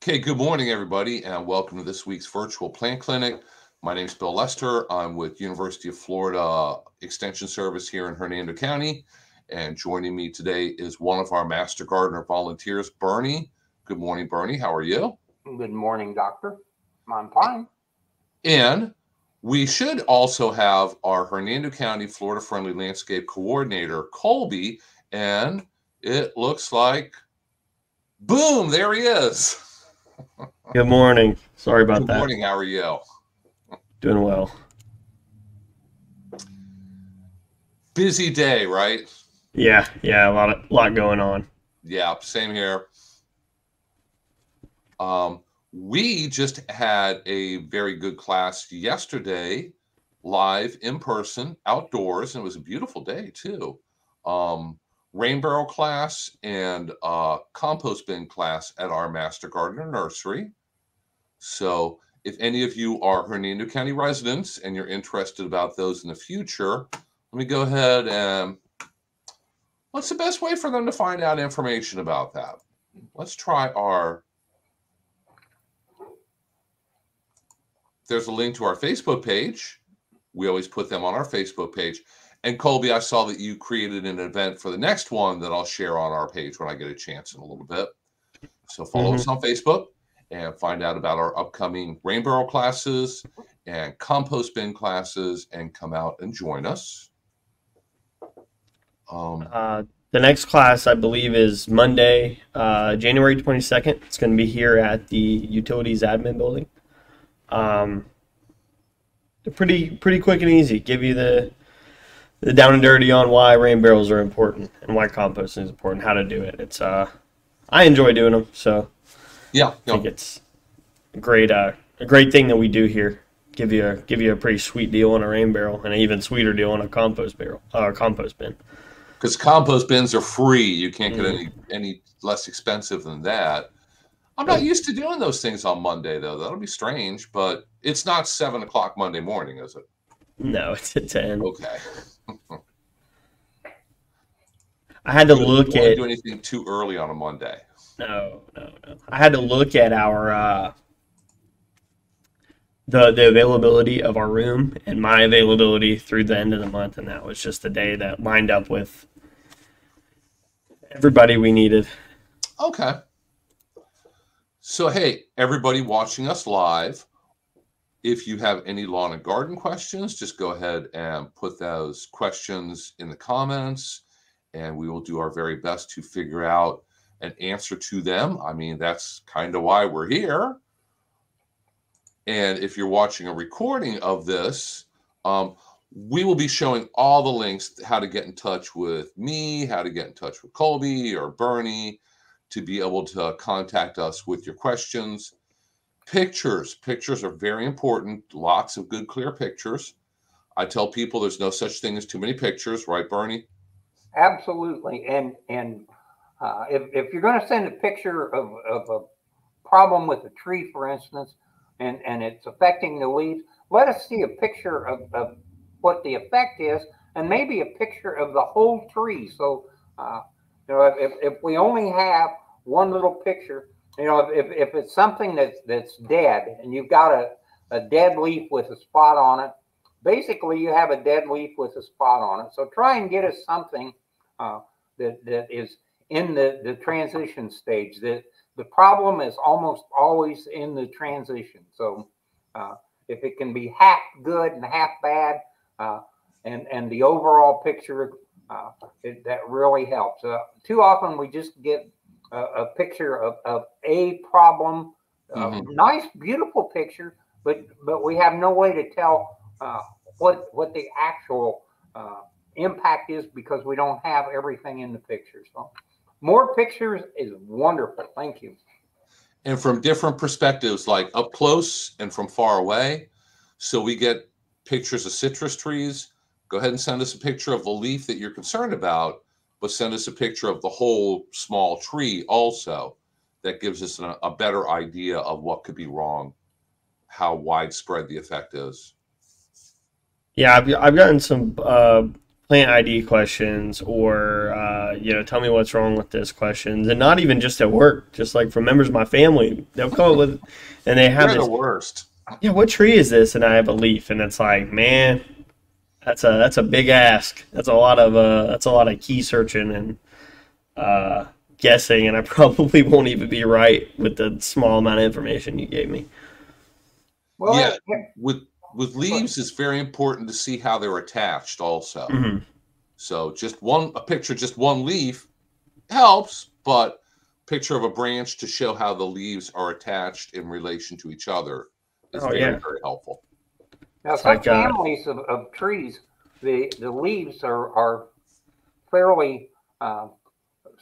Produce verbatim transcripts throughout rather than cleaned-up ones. Okay, good morning, everybody, and welcome to this week's virtual plant clinic. My name is Bill Lester. I'm with University of Florida Extension Service here in Hernando County, and joining me today is one of our Master Gardener volunteers, Bernie. Good morning, Bernie. How are you? Good morning, Doctor. I'm fine. And we should also have our Hernando County Florida Friendly Landscape Coordinator, Colby, and it looks like, boom, there he is. Good morning. Sorry about that. Good morning. How are you? Doing well. Busy day, right? Yeah, yeah, a lot of lot going on. Yeah, same here. Um, we just had a very good class yesterday, live in person, outdoors, and it was a beautiful day too. Um, rain barrel class and uh, compost bin class at our Master Gardener nursery. So if any of you are Hernando County residents and you're interested about those in the future, let me go ahead and what's the best way for them to find out information about that? Let's try our, there's a link to our Facebook page. We always put them on our Facebook page. And Colby, I saw that you created an event for the next one that I'll share on our page when I get a chance in a little bit. So follow mm-hmm. us on Facebook and find out about our upcoming rain barrel classes and compost bin classes and come out and join us. Um, uh, the next class, I believe, is Monday, uh, January twenty-second. It's going to be here at the Utilities Admin Building. Um, pretty, pretty quick and easy. Give you the... the down and dirty on why rain barrels are important and why composting is important, how to do it. It's uh, I enjoy doing them, so yeah, yeah. I think it's a great uh, a great thing that we do here. Give you a give you a pretty sweet deal on a rain barrel and an even sweeter deal on a compost barrel, uh, compost bin. Because compost bins are free, you can't get mm-hmm. any any less expensive than that. I'm not used to doing those things on Monday though. That'll be strange, but it's not seven o'clock Monday morning, is it? No, it's at ten. Okay. I had to look at. You don't do anything too early on a Monday. No, no, no. I had to look at our uh, the the availability of our room and my availability through the end of the month, and that was just the day that lined up with everybody we needed. Okay. So hey, everybody watching us live. If you have any lawn and garden questions, just go ahead and put those questions in the comments, and we will do our very best to figure out an answer to them. I mean, that's kind of why we're here. And if you're watching a recording of this, um, we will be showing all the links, how to get in touch with me, how to get in touch with Colby or Bernie, to be able to contact us with your questions. Pictures. Pictures are very important. Lots of good, clear pictures. I tell people there's no such thing as too many pictures, right, Bernie? Absolutely. And and uh, if, if you're going to send a picture of, of a problem with a tree, for instance, and, and it's affecting the leaves, let us see a picture of, of what the effect is and maybe a picture of the whole tree. So, uh, you know, if, if we only have one little picture, you know, if, if it's something that's, that's dead and you've got a, a dead leaf with a spot on it, basically you have a dead leaf with a spot on it. So try and get us something uh, that, that is in the, the transition stage. That the problem is almost always in the transition. So uh, if it can be half good and half bad uh, and, and the overall picture, uh, it, that really helps. Uh, too often we just get A, a picture of, of a problem, a mm-hmm. nice, beautiful picture, but but we have no way to tell uh, what what the actual uh, impact is because we don't have everything in the picture. So more pictures is wonderful. Thank you. And from different perspectives, like up close and from far away. So we get pictures of citrus trees. Go ahead and send us a picture of the leaf that you're concerned about, but send us a picture of the whole small tree also. That gives us a, a better idea of what could be wrong, how widespread the effect is. Yeah, I've, I've gotten some uh, plant I D questions, or uh, you know, tell me what's wrong with this questions, and not even just at work, just like from members of my family, they'll come up with, and they have this, the worst. Yeah, what tree is this? And I have a leaf, and it's like, man, that's a that's a big ask. That's a lot of uh, that's a lot of key searching and uh, guessing, and I probably won't even be right with the small amount of information you gave me. Well, yeah, I, with. With leaves, it's very important to see how they're attached also. Mm-hmm. So just one, a picture, just one leaf helps, but picture of a branch to show how the leaves are attached in relation to each other is oh, very, yeah. very helpful. Now, some families of, of trees, the, the leaves are, are fairly uh,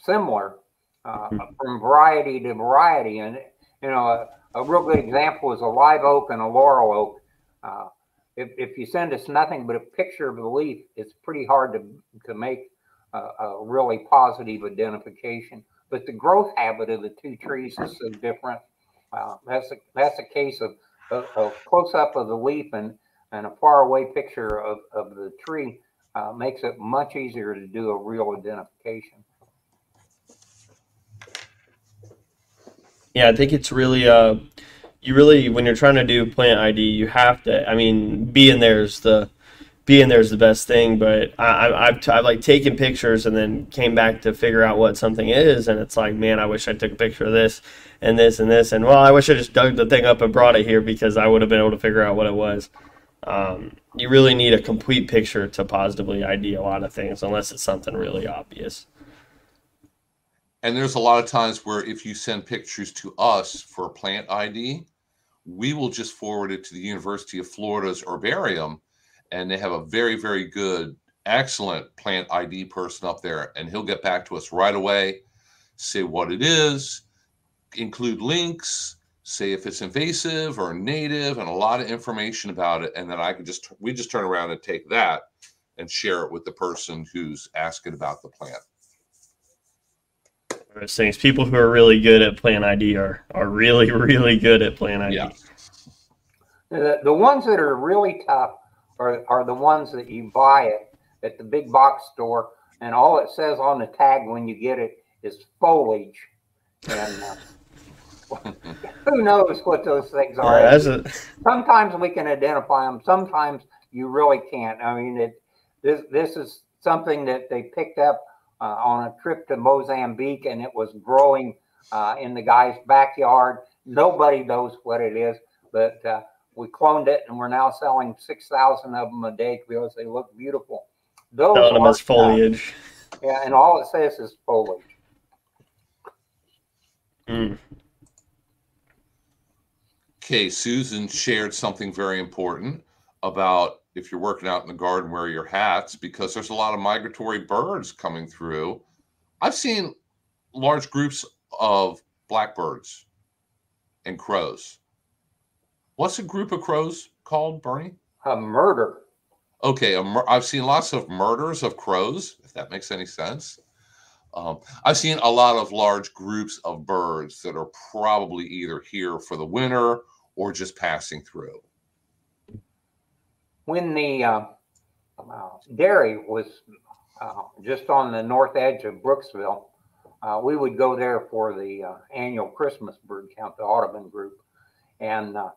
similar uh, mm-hmm. from variety to variety. And, you know, a, a real good example is a live oak and a laurel oak. Uh, if, if you send us nothing but a picture of the leaf, it's pretty hard to, to make a, a really positive identification. But the growth habit of the two trees is so different. Uh, that's, a, that's a case of a close-up of the leaf and, and a faraway picture of, of the tree uh, makes it much easier to do a real identification. Yeah, I think it's really... Uh... You really, when you're trying to do plant I D, you have to. I mean, being there's the, being there's the best thing. But I, I, I've, t I've like taken pictures and then came back to figure out what something is, and it's like, man, I wish I took a picture of this and this and this, and well, I wish I just dug the thing up and brought it here because I would have been able to figure out what it was. Um, you really need a complete picture to positively I D a lot of things, unless it's something really obvious. And there's a lot of times where if you send pictures to us for plant I D, we will just forward it to the University of Florida's Herbarium, and they have a very, very good, excellent plant I D person up there, and he'll get back to us right away, say what it is, include links, say if it's invasive or native, and a lot of information about it, and then I can just, we just turn around and take that and share it with the person who's asking about the plant. Things people who are really good at plant I D are are really really good at plant I D. Yeah. The, the ones that are really tough are are the ones that you buy it at the big box store, and all it says on the tag when you get it is foliage. And uh, who knows what those things are? Yeah, that's a... Sometimes we can identify them. Sometimes you really can't. I mean, it this this is something that they picked up Uh, on a trip to Mozambique, and it was growing uh, in the guy's backyard. Nobody knows what it is, but uh, we cloned it, and we're now selling six thousand of them a day because they look beautiful. Those foliage. Uh, yeah, and all it says is foliage. Mm. Okay, Susan shared something very important about if you're working out in the garden, wear your hats, because there's a lot of migratory birds coming through. I've seen large groups of blackbirds and crows. What's a group of crows called, Bernie? A murder. Okay, a mur I've seen lots of murders of crows, if that makes any sense. Um, I've seen a lot of large groups of birds that are probably either here for the winter or just passing through. When the uh, uh, dairy was uh, just on the north edge of Brooksville, uh, we would go there for the uh, annual Christmas bird count, the Audubon group. And uh,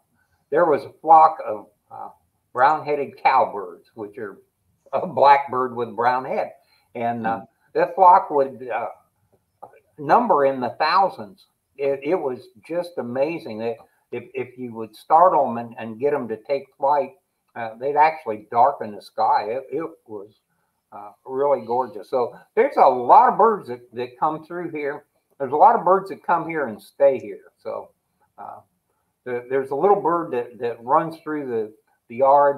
there was a flock of uh, brown-headed cowbirds, which are a blackbird with a brown head. And uh, that flock would uh, number in the thousands. It, it was just amazing that if, if you would startle them and, and get them to take flight, Uh, they'd actually darken the sky. It, it was uh, really gorgeous. So there's a lot of birds that, that come through here. There's a lot of birds that come here and stay here. So uh, there, there's a little bird that, that runs through the, the yard,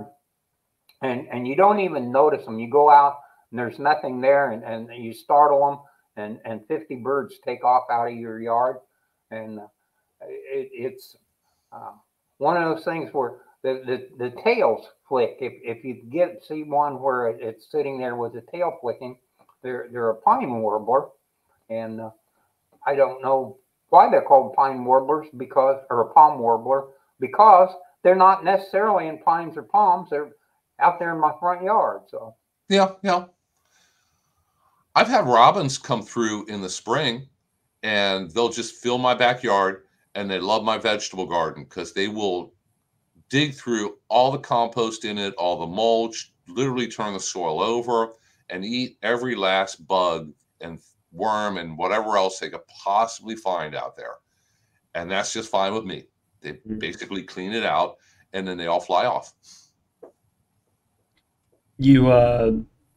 and, and you don't even notice them. You go out, and there's nothing there, and, and you startle them, and, and fifty birds take off out of your yard. And it, it's uh, one of those things where The, the, the tails flick. If, if you get see one where it, it's sitting there with the tail flicking, they're, they're a pine warbler. And uh, I don't know why they're called pine warblers because, or a palm warbler, because they're not necessarily in pines or palms. They're out there in my front yard. So yeah, yeah. I've had robins come through in the spring and they'll just fill my backyard, and they love my vegetable garden because they will dig through all the compost in it, all the mulch, literally turn the soil over and eat every last bug and worm and whatever else they could possibly find out there. And that's just fine with me. They basically clean it out and then they all fly off. You, uh,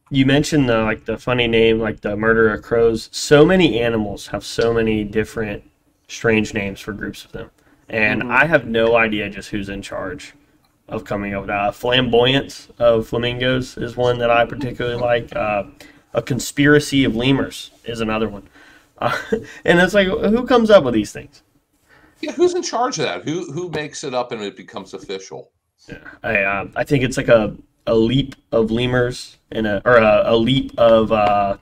you mentioned the, like the funny name, like the murder of crows. So many animals have so many different strange names for groups of them. And mm-hmm. I have no idea just who's in charge of coming up with that. Uh, flamboyance of flamingos is one that I particularly like. Uh, a conspiracy of lemurs is another one. Uh, and it's like, who comes up with these things? Yeah, who's in charge of that? Who who makes it up and it becomes official? Yeah, I uh, I think it's like a a leap of lemurs and a or a, a leap of uh,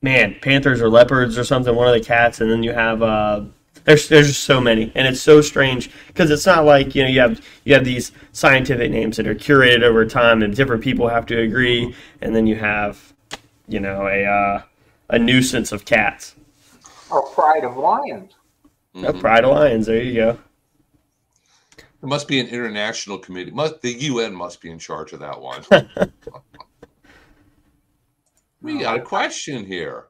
man panthers or leopards or something. One of the cats, and then you have uh, there's there's just so many, and it's so strange because it's not like you know you have you have these scientific names that are curated over time and different people have to agree, and then you have you know a uh, a nuisance of cats or pride of lions. A pride of lions. There you go. There must be an international committee. Must the U N must be in charge of that one. We got a question here.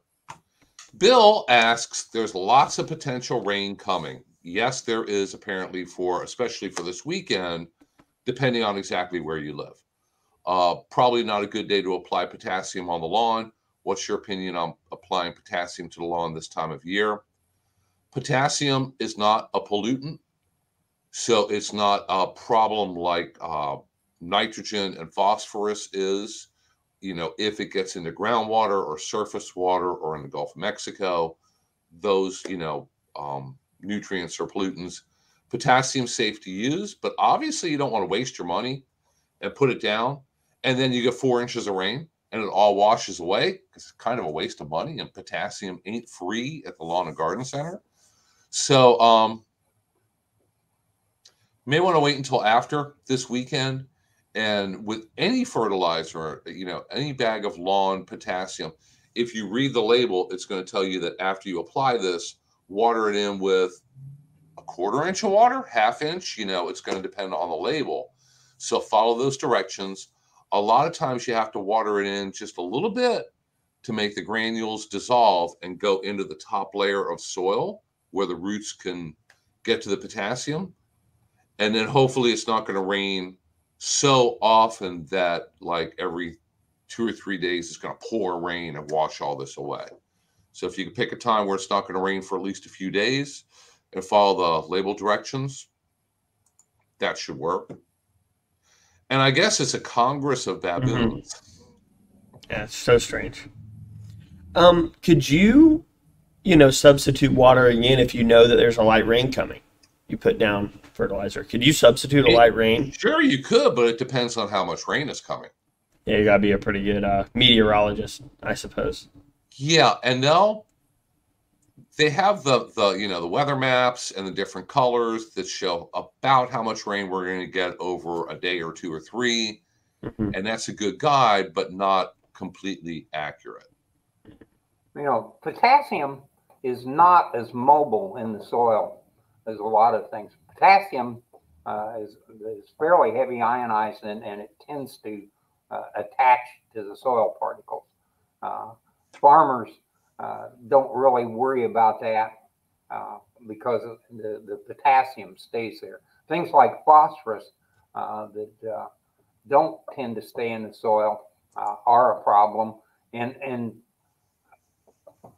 Bill asks, "There's lots of potential rain coming." Yes, there is apparently for especially for this weekend, depending on exactly where you live. Uh, probably not a good day to apply potassium on the lawn. What's your opinion on applying potassium to the lawn this time of year? Potassium is not a pollutant, so it's not a problem like uh, nitrogen and phosphorus is. You know, if it gets into groundwater or surface water or in the Gulf of Mexico, those, you know, um, nutrients or pollutants. Potassium's safe to use, but obviously you don't want to waste your money and put it down. And then you get four inches of rain and it all washes away. It's kind of a waste of money, and potassium ain't free at the Lawn and Garden Center. So um, you may want to wait until after this weekend. And with any fertilizer, you know, any bag of lawn potassium, if you read the label, it's going to tell you that after you apply this, water it in with a quarter inch of water, half inch, you know, it's going to depend on the label. So follow those directions. A lot of times you have to water it in just a little bit to make the granules dissolve and go into the top layer of soil where the roots can get to the potassium. And then hopefully it's not going to rain so often that like every two or three days it's going to pour rain and wash all this away. So if you can pick a time where it's not going to rain for at least a few days and follow the label directions, that should work. And I guess it's a Congress of baboons. Mm-hmm. Yeah, it's so strange. Um, could you, you know, substitute watering in if you know that there's a light rain coming? You put down fertilizer. Could you substitute a it, light rain? Sure, you could, but it depends on how much rain is coming. Yeah, you gotta be a pretty good uh, meteorologist, I suppose. Yeah, and they'll they have the the you know the weather maps and the different colors that show about how much rain we're going to get over a day or two or three, mm-hmm. and that's a good guide, but not completely accurate. You know, potassium is not as mobile in the soil as a lot of things. Potassium uh, is, is fairly heavy ionized, and, and it tends to uh, attach to the soil particles. Uh, farmers uh, don't really worry about that uh, because the, the potassium stays there. Things like phosphorus uh, that uh, don't tend to stay in the soil uh, are a problem. And, and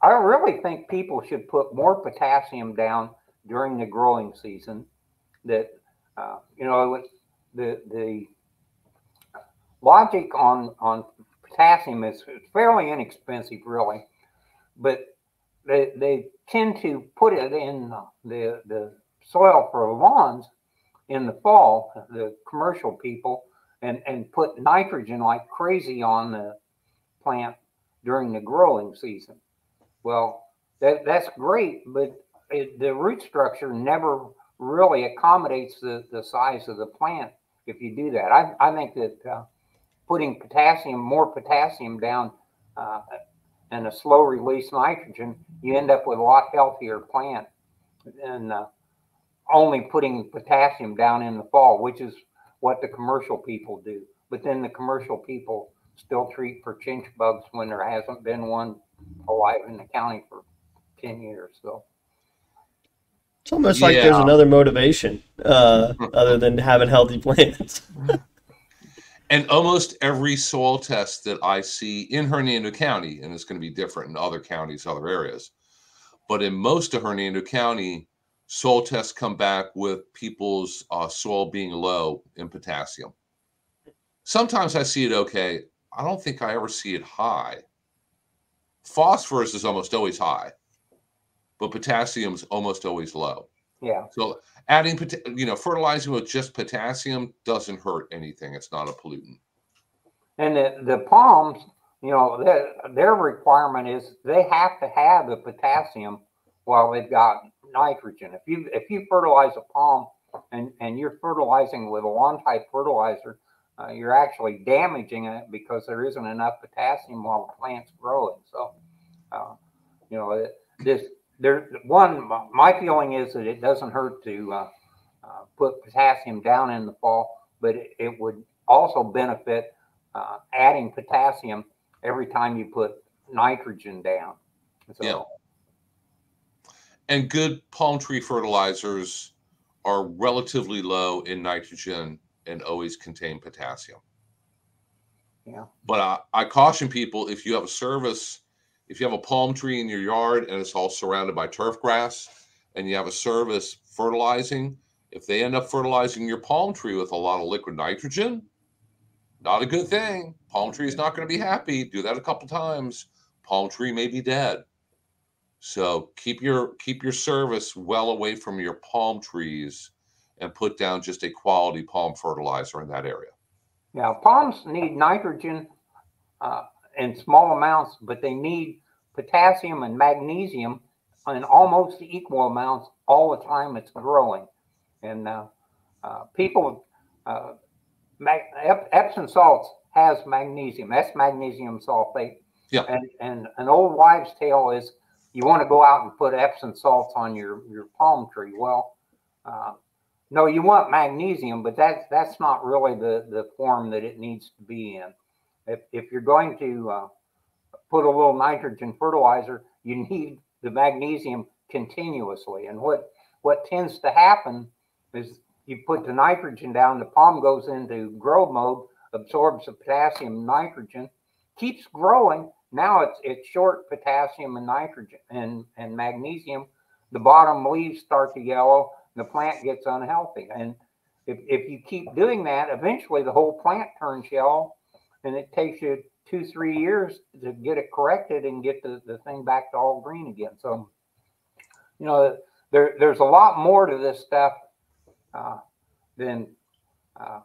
I really think people should put more potassium down during the growing season. That, uh, you know, the the logic on, on potassium is fairly inexpensive, really, but they, they tend to put it in the, the soil for lawns in the fall, the commercial people, and, and put nitrogen like crazy on the plant during the growing season. Well, that, that's great, but it, the root structure never really accommodates the, the size of the plant if you do that. I, I think that uh, putting potassium, more potassium down uh, and a slow release nitrogen, you end up with a lot healthier plant than uh, only putting potassium down in the fall, which is what the commercial people do. But then the commercial people still treat for chinch bugs when there hasn't been one alive in the county for ten years. So it's almost yeah. like there's another motivation uh, other than having healthy plants. And almost every soil test that I see in Hernando County, and it's going to be different in other counties, other areas, but in most of Hernando County, soil tests come back with people's uh, soil being low in potassium. Sometimes I see it okay. I don't think I ever see it high. Phosphorus is almost always high, but potassium is almost always low. Yeah. So adding, you know, fertilizing with just potassium doesn't hurt anything. It's not a pollutant. And the, the palms, you know, their, their requirement is they have to have the potassium while they've got nitrogen. If you if you fertilize a palm and and you're fertilizing with a lawn-type fertilizer, uh, you're actually damaging it because there isn't enough potassium while the plant's growing. So, uh, you know, this. There, one, my feeling is that it doesn't hurt to uh, uh, put potassium down in the fall, but it, it would also benefit uh, adding potassium every time you put nitrogen down. So, yeah. And good palm tree fertilizers are relatively low in nitrogen and always contain potassium. Yeah. But I, I caution people, if you have a service, if you have a palm tree in your yard and it's all surrounded by turf grass and you have a service fertilizing, if they end up fertilizing your palm tree with a lot of liquid nitrogen, not a good thing. Palm tree is not going to be happy. Do that a couple times. Palm tree may be dead. So keep your, keep your service well away from your palm trees and put down just a quality palm fertilizer in that area. Now, palms need nitrogen uh, in small amounts, but they need potassium and magnesium in almost equal amounts all the time it's growing. And uh, uh, people, uh, Ep Epsom salts has magnesium. That's magnesium sulfate. Yeah. And, and an old wives' tale is you want to go out and put Epsom salts on your, your palm tree. Well, uh, no, you want magnesium, but that's, that's not really the, the form that it needs to be in. If, if you're going to uh, put a little nitrogen fertilizer, you need the magnesium continuously. And what, what tends to happen is you put the nitrogen down, the palm goes into grow mode, absorbs the potassium nitrogen, keeps growing. Now it's, it's short potassium and nitrogen and, and magnesium. The bottom leaves start to yellow, and the plant gets unhealthy. And if, if you keep doing that, eventually the whole plant turns yellow. And it takes you two, three years to get it corrected and get the, the thing back to all green again. So, you know, there, there's a lot more to this stuff uh, than uh,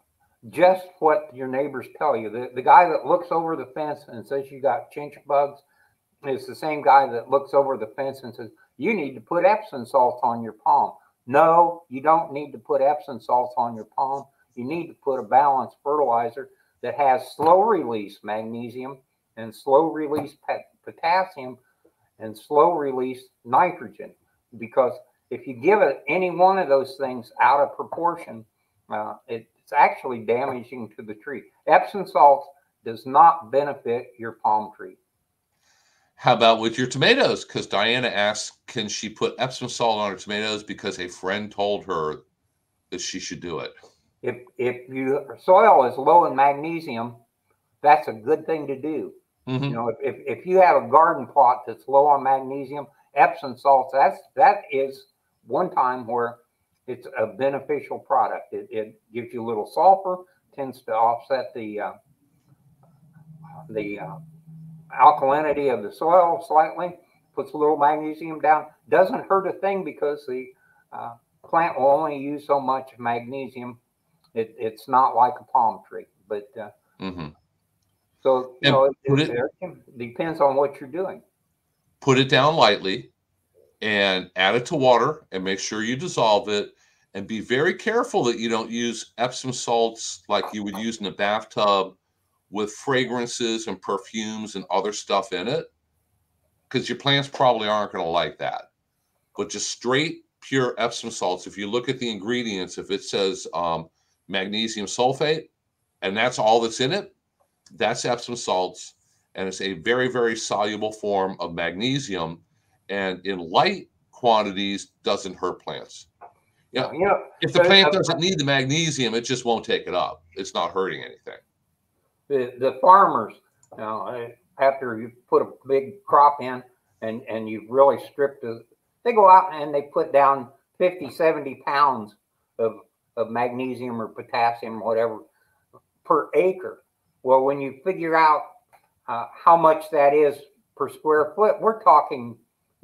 just what your neighbors tell you. The, the guy that looks over the fence and says you got chinch bugs is the same guy that looks over the fence and says, you need to put Epsom salts on your palm. No, you don't need to put Epsom salts on your palm. You need to put a balanced fertilizer that has slow release magnesium and slow release potassium and slow release nitrogen. Because if you give it any one of those things out of proportion, uh, it's actually damaging to the tree. Epsom salts does not benefit your palm tree. How about with your tomatoes? Because Diana asked, can she put Epsom salt on her tomatoes because a friend told her that she should do it? If, if your soil is low in magnesium, that's a good thing to do. Mm-hmm. You know, if, if, if you have a garden plot that's low on magnesium, Epsom salts, that's, that is one time where it's a beneficial product. It, it gives you a little sulfur, tends to offset the, uh, the uh, alkalinity of the soil slightly, puts a little magnesium down. Doesn't hurt a thing because the uh, plant will only use so much magnesium. It, it's not like a palm tree, but uh, mm-hmm. so you know, it, it, it, it depends on what you're doing. Put it down lightly and add it to water and make sure you dissolve it, and be very careful that you don't use Epsom salts like you would use in a bathtub with fragrances and perfumes and other stuff in it, because your plants probably aren't going to like that. But just straight pure Epsom salts, if you look at the ingredients, if it says um, magnesium sulfate, and that's all that's in it, that's Epsom salts. And it's a very, very soluble form of magnesium, and in light quantities doesn't hurt plants. Yeah, you know, if the plant doesn't need the magnesium, it just won't take it up. It's not hurting anything. The, the farmers, you know, after you put a big crop in and, and you've really stripped the, they go out and they put down fifty, seventy pounds of, of magnesium or potassium, whatever, per acre. Well, when you figure out uh, how much that is per square foot, we're talking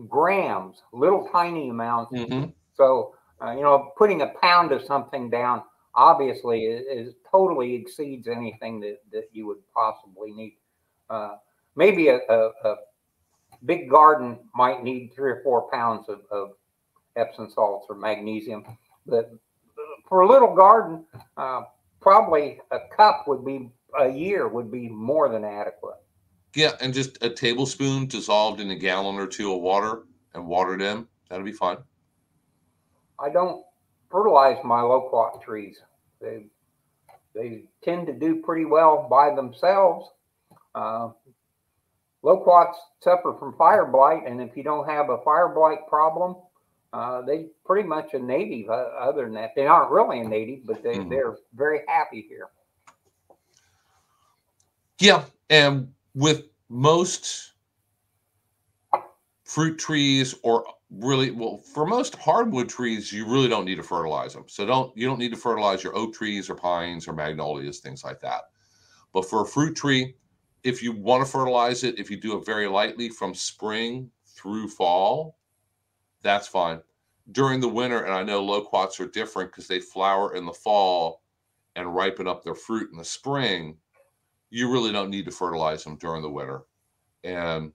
grams, little tiny amounts. Mm-hmm. So, uh, you know, putting a pound of something down obviously is, is totally exceeds anything that, that you would possibly need. Uh, maybe a, a, a big garden might need three or four pounds of, of Epsom salts or magnesium, but for a little garden, uh, probably a cup would be a year would be more than adequate. Yeah, and just a tablespoon dissolved in a gallon or two of water and watered in, that'll be fine. I don't fertilize my loquat trees. They they tend to do pretty well by themselves. Uh, Loquats suffer from fire blight, and if you don't have a fire blight problem, uh, they're pretty much a native. Uh, other than that, they aren't really a native, but they, mm-hmm. they're very happy here. Yeah, and with most fruit trees, or really, well, for most hardwood trees, you really don't need to fertilize them. So don't you don't need to fertilize your oak trees or pines or magnolias, things like that. But for a fruit tree, if you want to fertilize it, if you do it very lightly from spring through fall, that's fine. During the winter, and I know loquats are different because they flower in the fall and ripen up their fruit in the spring, you really don't need to fertilize them during the winter. And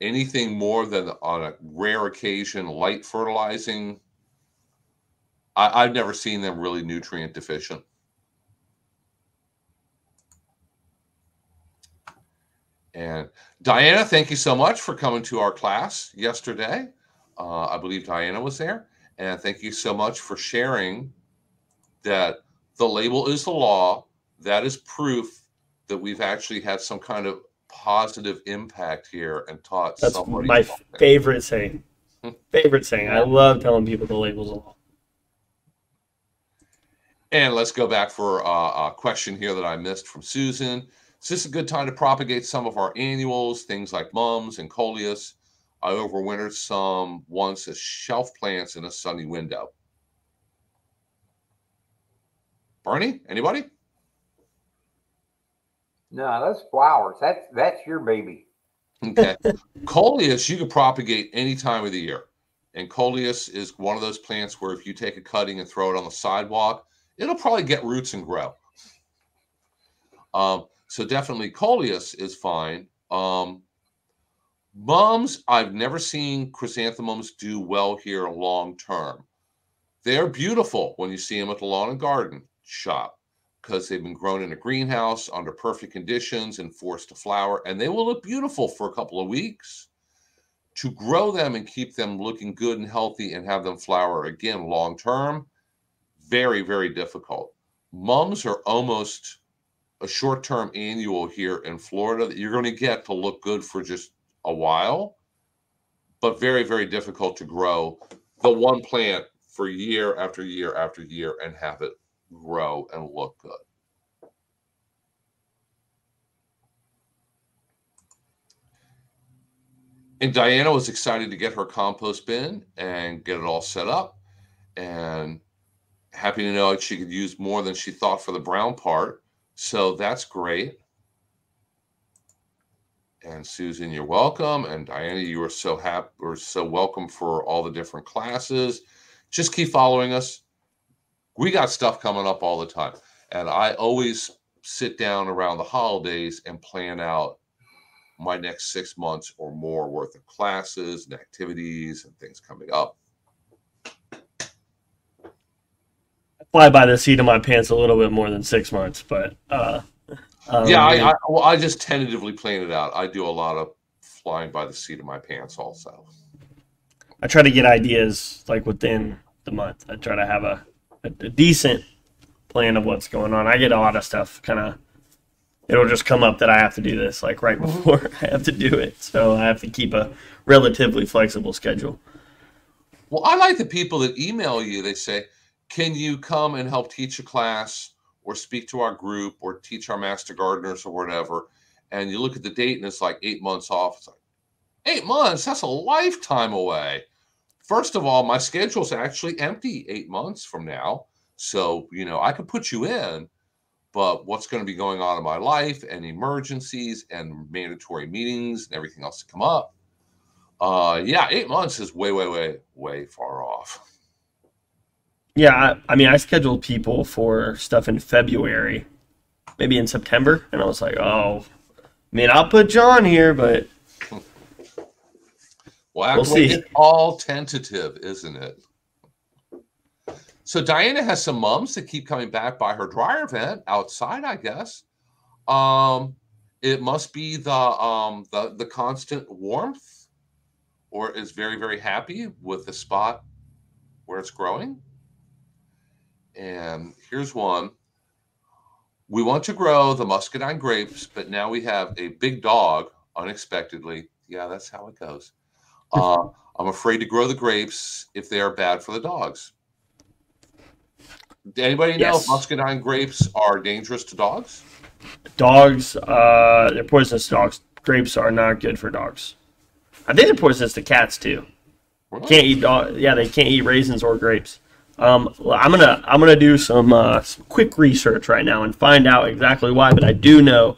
anything more than on a rare occasion, light fertilizing, I, I've never seen them really nutrient deficient. And Diana, thank you so much for coming to our class yesterday. Uh, I believe Diana was there. And thank you so much for sharing that the label is the law. That is proof that we've actually had some kind of positive impact here and taught That's somebody. That's my something. favorite saying. favorite saying. I love telling people the label's the law. And let's go back for uh, a question here that I missed from Susan. Is this a good time to propagate some of our annuals, things like mums and coleus? I overwintered some once as shelf plants in a sunny window. Bernie, anybody? No, that's flowers. That's, that's your baby. Okay. Coleus, you can propagate any time of the year. And coleus is one of those plants where if you take a cutting and throw it on the sidewalk, it'll probably get roots and grow. Um, So definitely coleus is fine. Um, mums, I've never seen chrysanthemums do well here long term. They're beautiful when you see them at the lawn and garden shop because they've been grown in a greenhouse under perfect conditions and forced to flower, and they will look beautiful for a couple of weeks. To grow them and keep them looking good and healthy and have them flower again long term, very, very difficult. Mums are almost a short-term annual here in Florida that you're going to get to look good for just a while, but very, very difficult to grow the one plant for year after year after year and have it grow and look good. And Diana was excited to get her compost bin and get it all set up, and happy to know that she could use more than she thought for the brown part. So that's great. And Susan, you're welcome. And Diana, you are so happy or so welcome for all the different classes. Just keep following us. We got stuff coming up all the time. And I always sit down around the holidays and plan out my next six months or more worth of classes and activities and things coming up. Fly by the seat of my pants a little bit more than six months, but uh Um, yeah, I, I, well, I just tentatively plan it out. I do a lot of flying by the seat of my pants also. I try to get ideas like within the month. I try to have a, a, a decent plan of what's going on. I get a lot of stuff kind of, it'll just come up that I have to do this like right before I have to do it. So I have to keep a relatively flexible schedule. Well, I like the people that email you. They say, can you come and help teach a class or speak to our group or teach our Master Gardeners or whatever? And you look at the date and it's like eight months off. It's like, eight months, that's a lifetime away. First of all, my schedule's actually empty eight months from now. So, you know, I could put you in, but what's going to be going on in my life and emergencies and mandatory meetings and everything else to come up. Uh, yeah, eight months is way, way, way, way far off. Yeah, I, I mean, I scheduled people for stuff in February, maybe in September. And I was like, oh, I mean, I'll put John here, but... Well, actually, we'll see. It's all tentative, isn't it? So Diana has some mums that keep coming back by her dryer vent outside, I guess. Um, it must be the, um, the, the constant warmth, or is very, very happy with the spot where it's growing. And here's one. We want to grow the muscadine grapes, but now we have a big dog unexpectedly. Yeah, that's how it goes. Uh, I'm afraid to grow the grapes if they are bad for the dogs. Anybody know yes. muscadine grapes are dangerous to dogs? Dogs, uh, they're poisonous to dogs. Grapes are not good for dogs. I think they're poisonous to cats too. Really? Can't eat dog. Yeah, they can't eat raisins or grapes. Um, I'm gonna I'm gonna do some, uh, some quick research right now and find out exactly why. But I do know,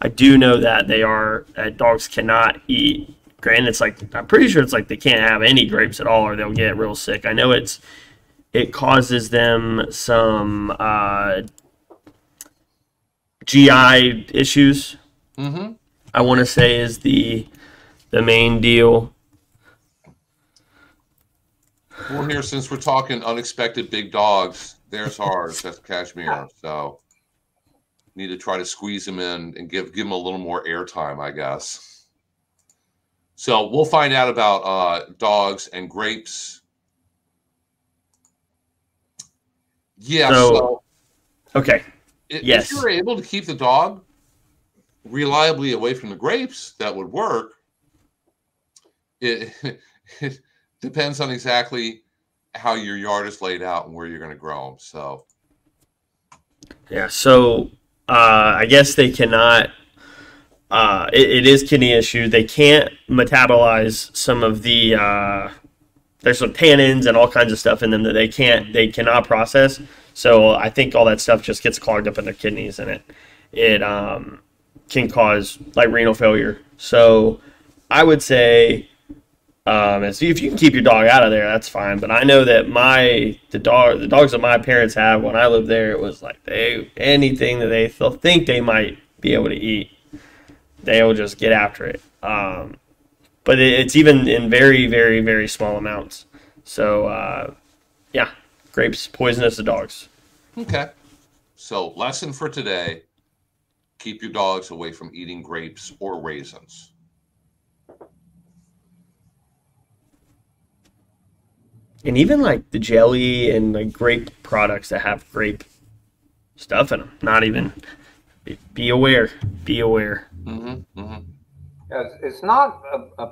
I do know that they are that dogs cannot eat. And it's like, I'm pretty sure it's like they can't have any grapes at all or they'll get real sick. I know it's it causes them some uh, G I issues. Mm-hmm. I want to say is the the main deal. Well, here, since we're talking unexpected big dogs, there's ours. That's Cashmere. So need to try to squeeze them in and give give them a little more airtime, I guess. So we'll find out about uh, dogs and grapes. Yeah. So, so okay. If, yes. If you were able to keep the dog reliably away from the grapes, that would work. It, it depends on exactly how your yard is laid out and where you're going to grow them. So. Yeah. So uh, I guess they cannot. Uh, it, it is kidney issue. They can't metabolize some of the, uh, there's some tannins and all kinds of stuff in them that they can't, they cannot process. So I think all that stuff just gets clogged up in their kidneys and it, it, um, can cause like renal failure. So I would say, um, if you can keep your dog out of there, that's fine. But I know that my, the dog, the dogs that my parents had when I lived there, it was like they, anything that they think they might be able to eat, they will just get after it. Um, but it, it's even in very, very, very small amounts. So, uh, yeah, grapes poisonous to dogs. Okay. So, lesson for today, keep your dogs away from eating grapes or raisins. And even, like, the jelly and, like, grape products that have grape stuff in them. Not even... Be aware. Be aware. Mm-hmm, mm-hmm. It's not a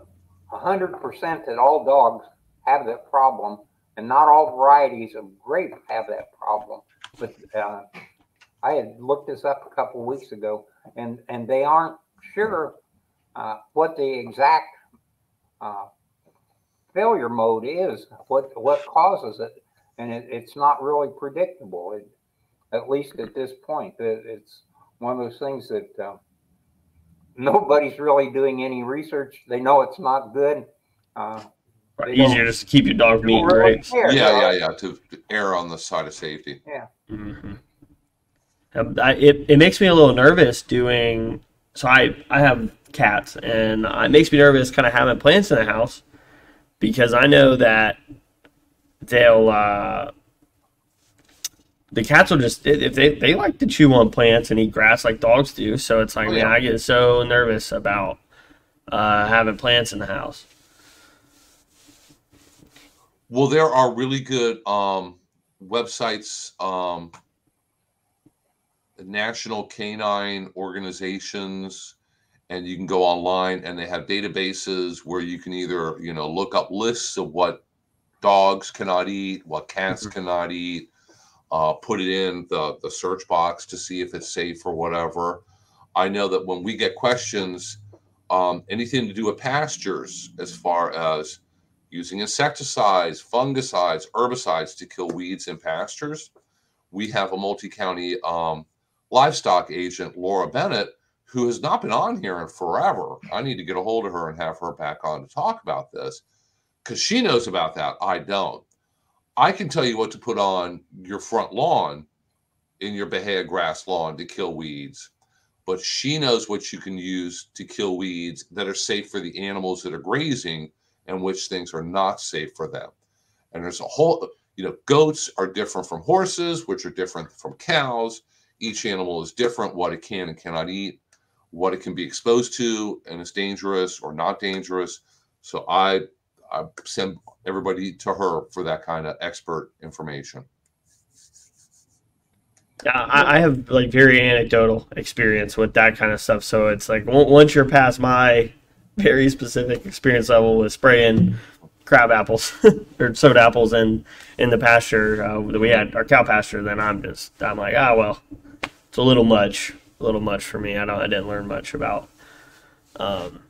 hundred percent that all dogs have that problem, and not all varieties of grape have that problem. But uh, I had looked this up a couple of weeks ago, and and they aren't sure uh, what the exact uh, failure mode is, what what causes it, and it, it's not really predictable. It, at least at this point, it, it's. One of those things that uh, nobody's really doing any research. They know it's not good. Uh, right, easier just to keep your dog meat grapes. Care, yeah, so. yeah, yeah. To, to err on the side of safety. Yeah. Mm-hmm. I, it it makes me a little nervous doing. So I I have cats, and it makes me nervous kind of having plants in the house because I know that they'll. Uh, the cats will just, if they they like to chew on plants and eat grass like dogs do. So it's like, oh, yeah. man, I get so nervous about uh, having plants in the house. Well, there are really good um, websites, um, national canine organizations, and you can go online and they have databases where you can either, you know, look up lists of what dogs cannot eat, what cats mm-hmm. cannot eat, uh, put it in the, the search box to see if it's safe or whatever. I know that when we get questions, um, anything to do with pastures as far as using insecticides, fungicides, herbicides to kill weeds in pastures, we have a multi-county um, livestock agent, Laura Bennett, who has not been on here in forever. I need to get a hold of her and have her back on to talk about this, because she knows about that. I don't. I can tell you what to put on your front lawn, in your Bahia grass lawn, to kill weeds, but she knows what you can use to kill weeds that are safe for the animals that are grazing and which things are not safe for them. And there's a whole, you know, goats are different from horses, which are different from cows. Each animal is different, what it can and cannot eat, what it can be exposed to, and it's dangerous or not dangerous. So I, I send everybody to her for that kind of expert information. Yeah, I, I have like very anecdotal experience with that kind of stuff. So it's like, once you're past my very specific experience level with spraying crab apples or soda apples in in the pasture uh, that we had, our cow pasture, then I'm just, I'm like, ah, well, it's a little much. A little much for me. I don't. I didn't learn much about um,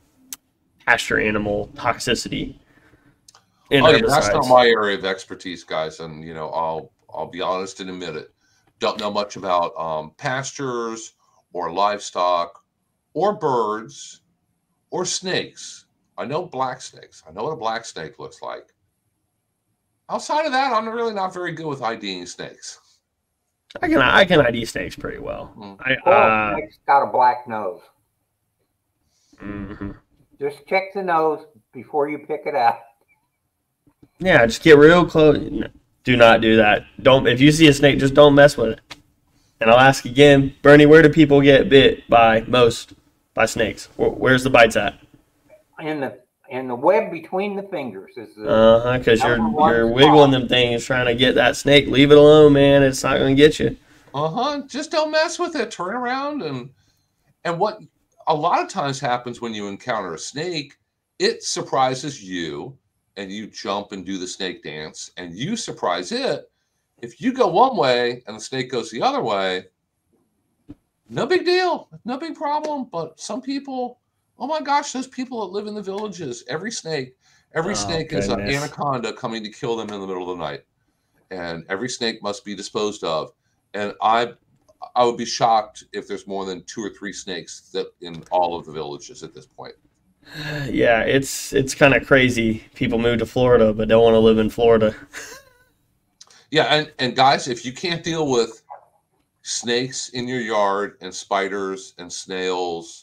pasture animal toxicity. Oh, yeah, that's not my area of expertise, guys. And you know, I'll I'll be honest and admit it. Don't know much about um, pastures or livestock or birds or snakes. I know black snakes. I know what a black snake looks like. Outside of that, I'm really not very good with IDing snakes. I can I can I D snakes pretty well. Mm. I, uh, snake's got a black nose. Mm-hmm. Just check the nose before you pick it up. Yeah, just get real close. Do not do that. Don't. If you see a snake, just don't mess with it. And I'll ask again, Bernie, where do people get bit by most by snakes? Where, where's the bites at? In the in the web between the fingers is the uh huh. Because you're you're wiggling them things trying to get that snake. Leave it alone, man. It's not going to get you. Uh huh. Just don't mess with it. Turn around and and what a lot of times happens when you encounter a snake, it surprises you, and you jump and do the snake dance, and you surprise it. If you go one way and the snake goes the other way, no big deal, no big problem. But some people. Oh my gosh, those people that live in the villages, every snake, every oh, snake goodness. Is an anaconda coming to kill them in the middle of the night. And every snake must be disposed of. And I I would be shocked if there's more than two or three snakes that in all of the villages at this point. Yeah, it's it's kind of crazy. People move to Florida but don't want to live in Florida. Yeah, and, and guys, if you can't deal with snakes in your yard and spiders and snails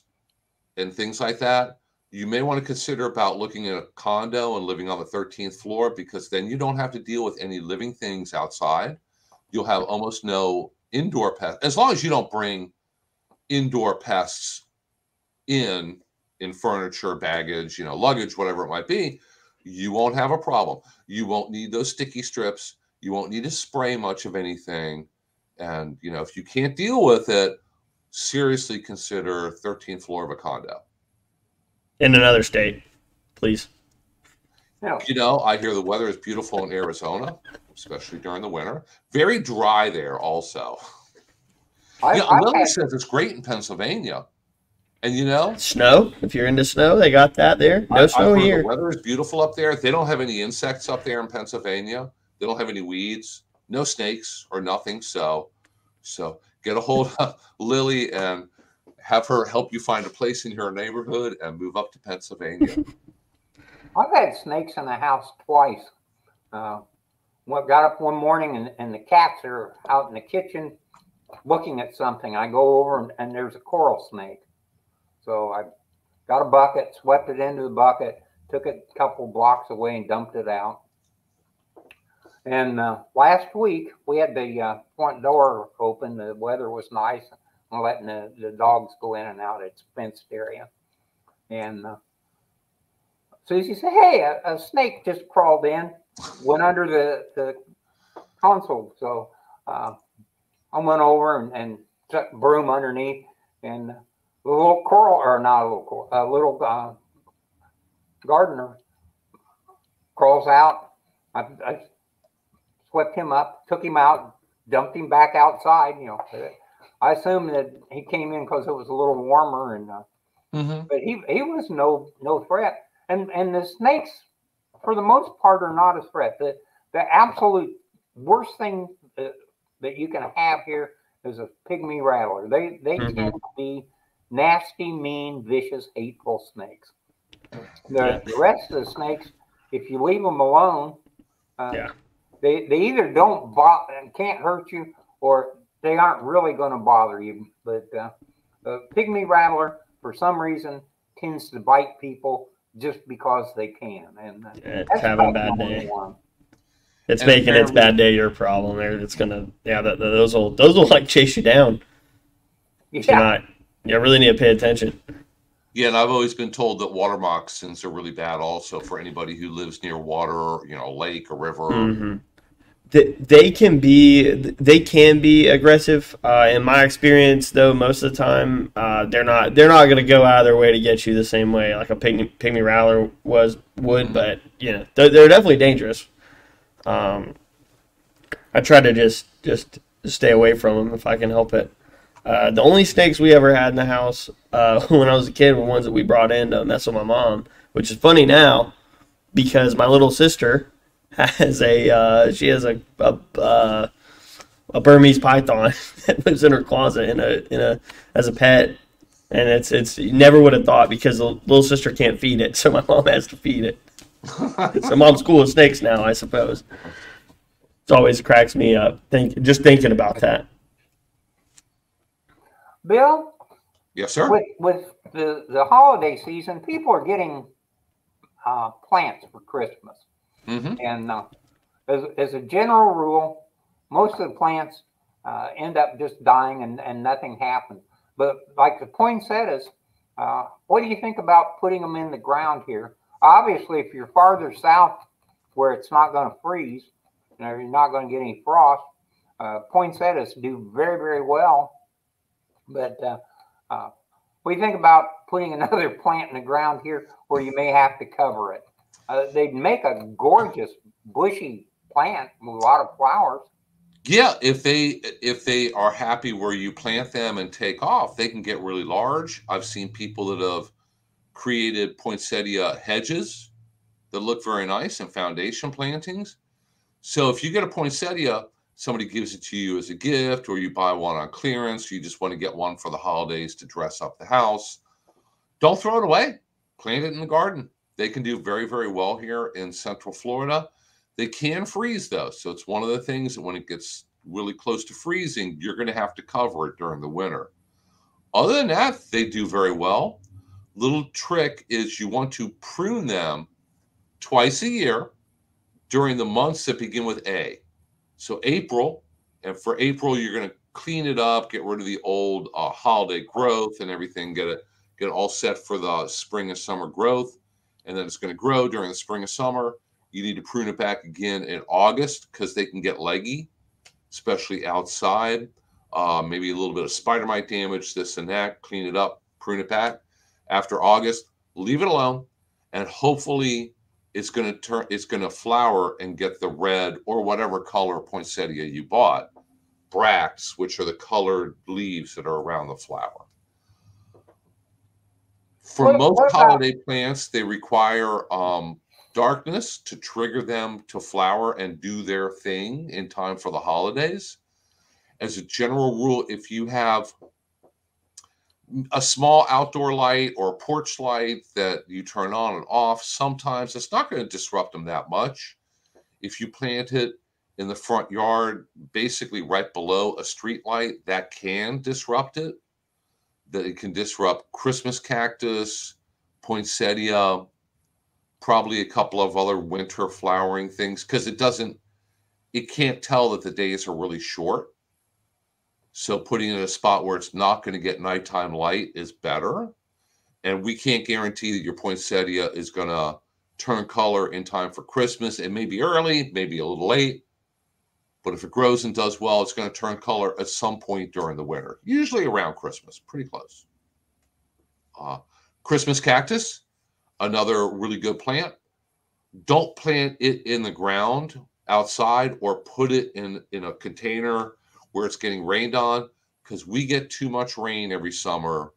and things like that, you may want to consider about looking at a condo and living on the thirteenth floor, because then you don't have to deal with any living things outside. You'll have almost no indoor pests, as long as you don't bring indoor pests in, in furniture, baggage, you know, luggage, whatever it might be. You won't have a problem. You won't need those sticky strips. You won't need to spray much of anything. And, you know, if you can't deal with it, seriously consider thirteenth floor of a condo in another state, please. No. You know, I hear the weather is beautiful in Arizona, especially during the winter. Very dry there also. I, you know, I, Lily I, says it's great in Pennsylvania. And, you know, snow, if you're into snow, they got that there. No I, snow I hear here. The weather is beautiful up there. They don't have any insects up there in Pennsylvania. They don't have any weeds, no snakes or nothing. So, so. Get a hold of Lily and have her help you find a place in your neighborhood and move up to Pennsylvania. I've had snakes in the house twice. Uh, well, got up one morning and, and the cats are out in the kitchen looking at something. I go over and, and there's a coral snake. So I got a bucket, swept it into the bucket, took it a couple blocks away and dumped it out. And uh, last week we had the uh, front door open. The weather was nice. I'm letting the, the dogs go in and out. It's fenced area. And uh, Susie said, "Hey, a, a snake just crawled in, went under the, the console." So uh, I went over and, and took broom underneath, and a little coral, or not a little coral, a little uh, gardener crawls out. I, I swept him up, took him out, dumped him back outside. You know, I assume that he came in because it was a little warmer, and uh, mm-hmm. but he he was no no threat. And and the snakes, for the most part, are not a threat. The the absolute worst thing that, that you can have here is a pygmy rattler. They they mm-hmm. tend to be nasty, mean, vicious, hateful snakes. The, the rest of the snakes, if you leave them alone, uh, yeah. they they either don't bother and can't hurt you, or they aren't really going to bother you. But uh, the pygmy rattler, for some reason, tends to bite people just because they can. And uh, yeah, it's having a bad day. One. It's and making its bad day your problem. There, it's gonna yeah. That, that, those will those will like chase you down. Yeah. You're not. You really need to pay attention. Yeah, and I've always been told that water moccasins are really bad also for anybody who lives near water, or, you know, a lake or river. Mm-hmm. They, they can be they can be aggressive. Uh, in my experience, though, most of the time uh, they're not they're not going to go out of their way to get you the same way like a pygmy, pygmy rattler was would. Mm-hmm. But you know, they're, they're definitely dangerous. Um, I try to just just stay away from them if I can help it. Uh, the only snakes we ever had in the house uh, when I was a kid were ones that we brought in to mess with my mom, which is funny now because my little sister has a uh, she has a a, uh, a Burmese python that lives in her closet in a in a as a pet, and it's it's you never would have thought because the little sister can't feed it, so my mom has to feed it. So mom's cool with snakes now, I suppose. It always cracks me up think just thinking about that. Bill? Yes, sir. With, with the, the holiday season, people are getting uh, plants for Christmas. Mm-hmm. And uh, as, as a general rule, most of the plants uh, end up just dying and, and nothing happens. But like the poinsettias, uh, what do you think about putting them in the ground here? Obviously, if you're farther south where it's not going to freeze, you know, you're not going to get any frost, uh, poinsettias do very, very well. But uh, uh, we think about putting another plant in the ground here where you may have to cover it. Uh, they'd make a gorgeous bushy plant with a lot of flowers. Yeah, if they if they are happy where you plant them and take off, they can get really large. I've seen people that have created poinsettia hedges that look very nice and foundation plantings. So if you get a poinsettia, somebody gives it to you as a gift, or you buy one on clearance, you just want to get one for the holidays to dress up the house. Don't throw it away. Plant it in the garden. They can do very, very well here in Central Florida. They can freeze, though. So it's one of the things that when it gets really close to freezing, you're going to have to cover it during the winter. Other than that, they do very well. Little trick is you want to prune them twice a year during the months that begin with A. So April, and for April, you're going to clean it up, get rid of the old uh, holiday growth and everything, get it, get it all set for the spring and summer growth. And then it's going to grow during the spring and summer. You need to prune it back again in August because they can get leggy, especially outside. Uh, maybe a little bit of spider mite damage, this and that. Clean it up, prune it back. After August, leave it alone, and hopefully it's going to turn, it's going to flower and get the red or whatever color poinsettia you bought, bracts, which are the colored leaves that are around the flower. For what, most what holiday plants, they require um, darkness to trigger them to flower and do their thing in time for the holidays. As a general rule, if you have a small outdoor light or a porch light that you turn on and off, sometimes it's not going to disrupt them that much. If you plant it in the front yard, basically right below a street light, that can disrupt it. That it can disrupt Christmas cactus, poinsettia, probably a couple of other winter flowering things, because it doesn't, it can't tell that the days are really short. So putting it in a spot where it's not going to get nighttime light is better. And we can't guarantee that your poinsettia is going to turn color in time for Christmas. It may be early, maybe a little late. But if it grows and does well, it's going to turn color at some point during the winter, usually around Christmas, pretty close. Uh, Christmas cactus, another really good plant. Don't plant it in the ground outside or put it in, in a container where it's getting rained on, because we get too much rain every summer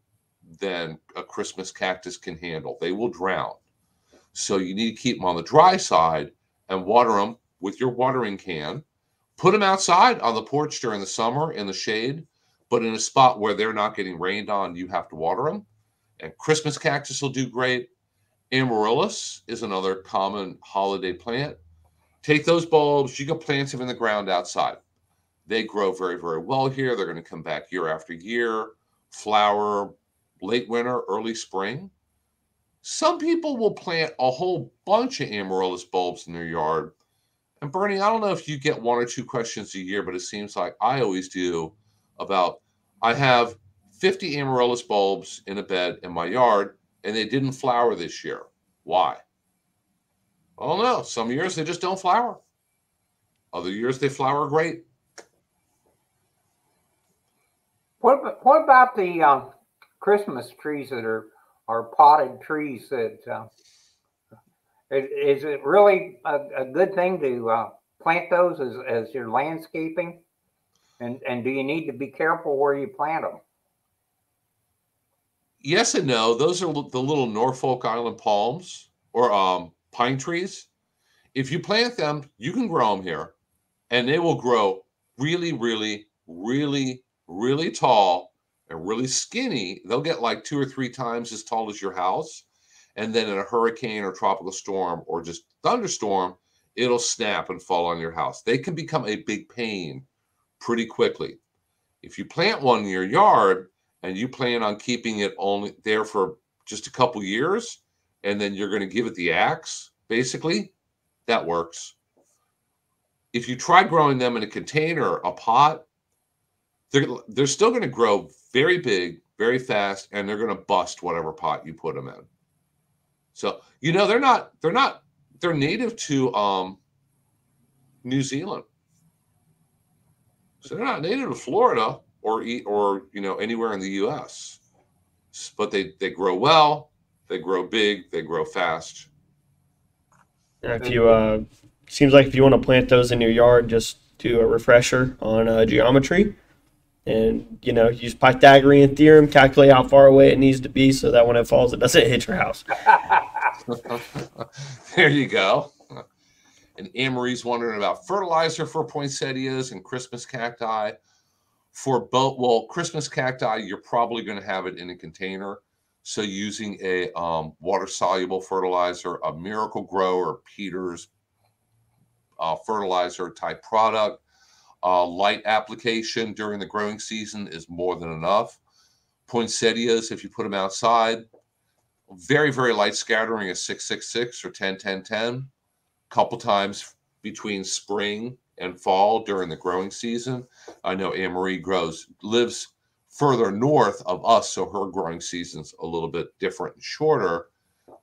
than a Christmas cactus can handle. They will drown. So you need to keep them on the dry side and water them with your watering can. Put them outside on the porch during the summer in the shade, but in a spot where they're not getting rained on, you have to water them. And Christmas cactus will do great. Amaryllis is another common holiday plant. Take those bulbs. You can plant them in the ground outside. They grow very, very well here. They're going to come back year after year, flower late winter, early spring. Some people will plant a whole bunch of amaryllis bulbs in their yard. And Bernie, I don't know if you get one or two questions a year, but it seems like I always do about, I have fifty amaryllis bulbs in a bed in my yard, and they didn't flower this year. Why? I don't know. Some years they just don't flower. Other years they flower great. What, what about the uh, Christmas trees that are, are potted trees that... Uh... Is it really a, a good thing to uh, plant those as, as your landscaping? And, and do you need to be careful where you plant them? Yes and no. Those are the little Norfolk Island palms or um, pine trees. If you plant them, you can grow them here. And they will grow really, really, really, really tall and really skinny. They'll get like two or three times as tall as your house. And then in a hurricane or tropical storm or just thunderstorm, it'll snap and fall on your house. They can become a big pain pretty quickly. If you plant one in your yard and you plan on keeping it only there for just a couple years, and then you're going to give it the axe, basically, that works. If you try growing them in a container, a pot, they're, they're still going to grow very big, very fast, and they're going to bust whatever pot you put them in. So, you know, they're not, they're not, they're native to um, New Zealand. So they're not native to Florida or, or you know, anywhere in the U S. But they, they grow well, they grow big, they grow fast. Yeah, if you, uh, seems like if you want to plant those in your yard, just do a refresher on uh, geometry. And, you know, use Pythagorean theorem, calculate how far away it needs to be so that when it falls, it doesn't hit your house. There you go. And Anne-Marie's wondering about fertilizer for poinsettias and Christmas cacti. For both, well, Christmas cacti, you're probably going to have it in a container. So using a um, water-soluble fertilizer, a Miracle-Gro or Peters uh, fertilizer type product. Uh, light application during the growing season is more than enough. Poinsettias, if you put them outside, very, very light scattering is six six six or ten ten ten. A couple times between spring and fall during the growing season. I know Anne-Marie grows, lives further north of us, so her growing season's a little bit different and shorter.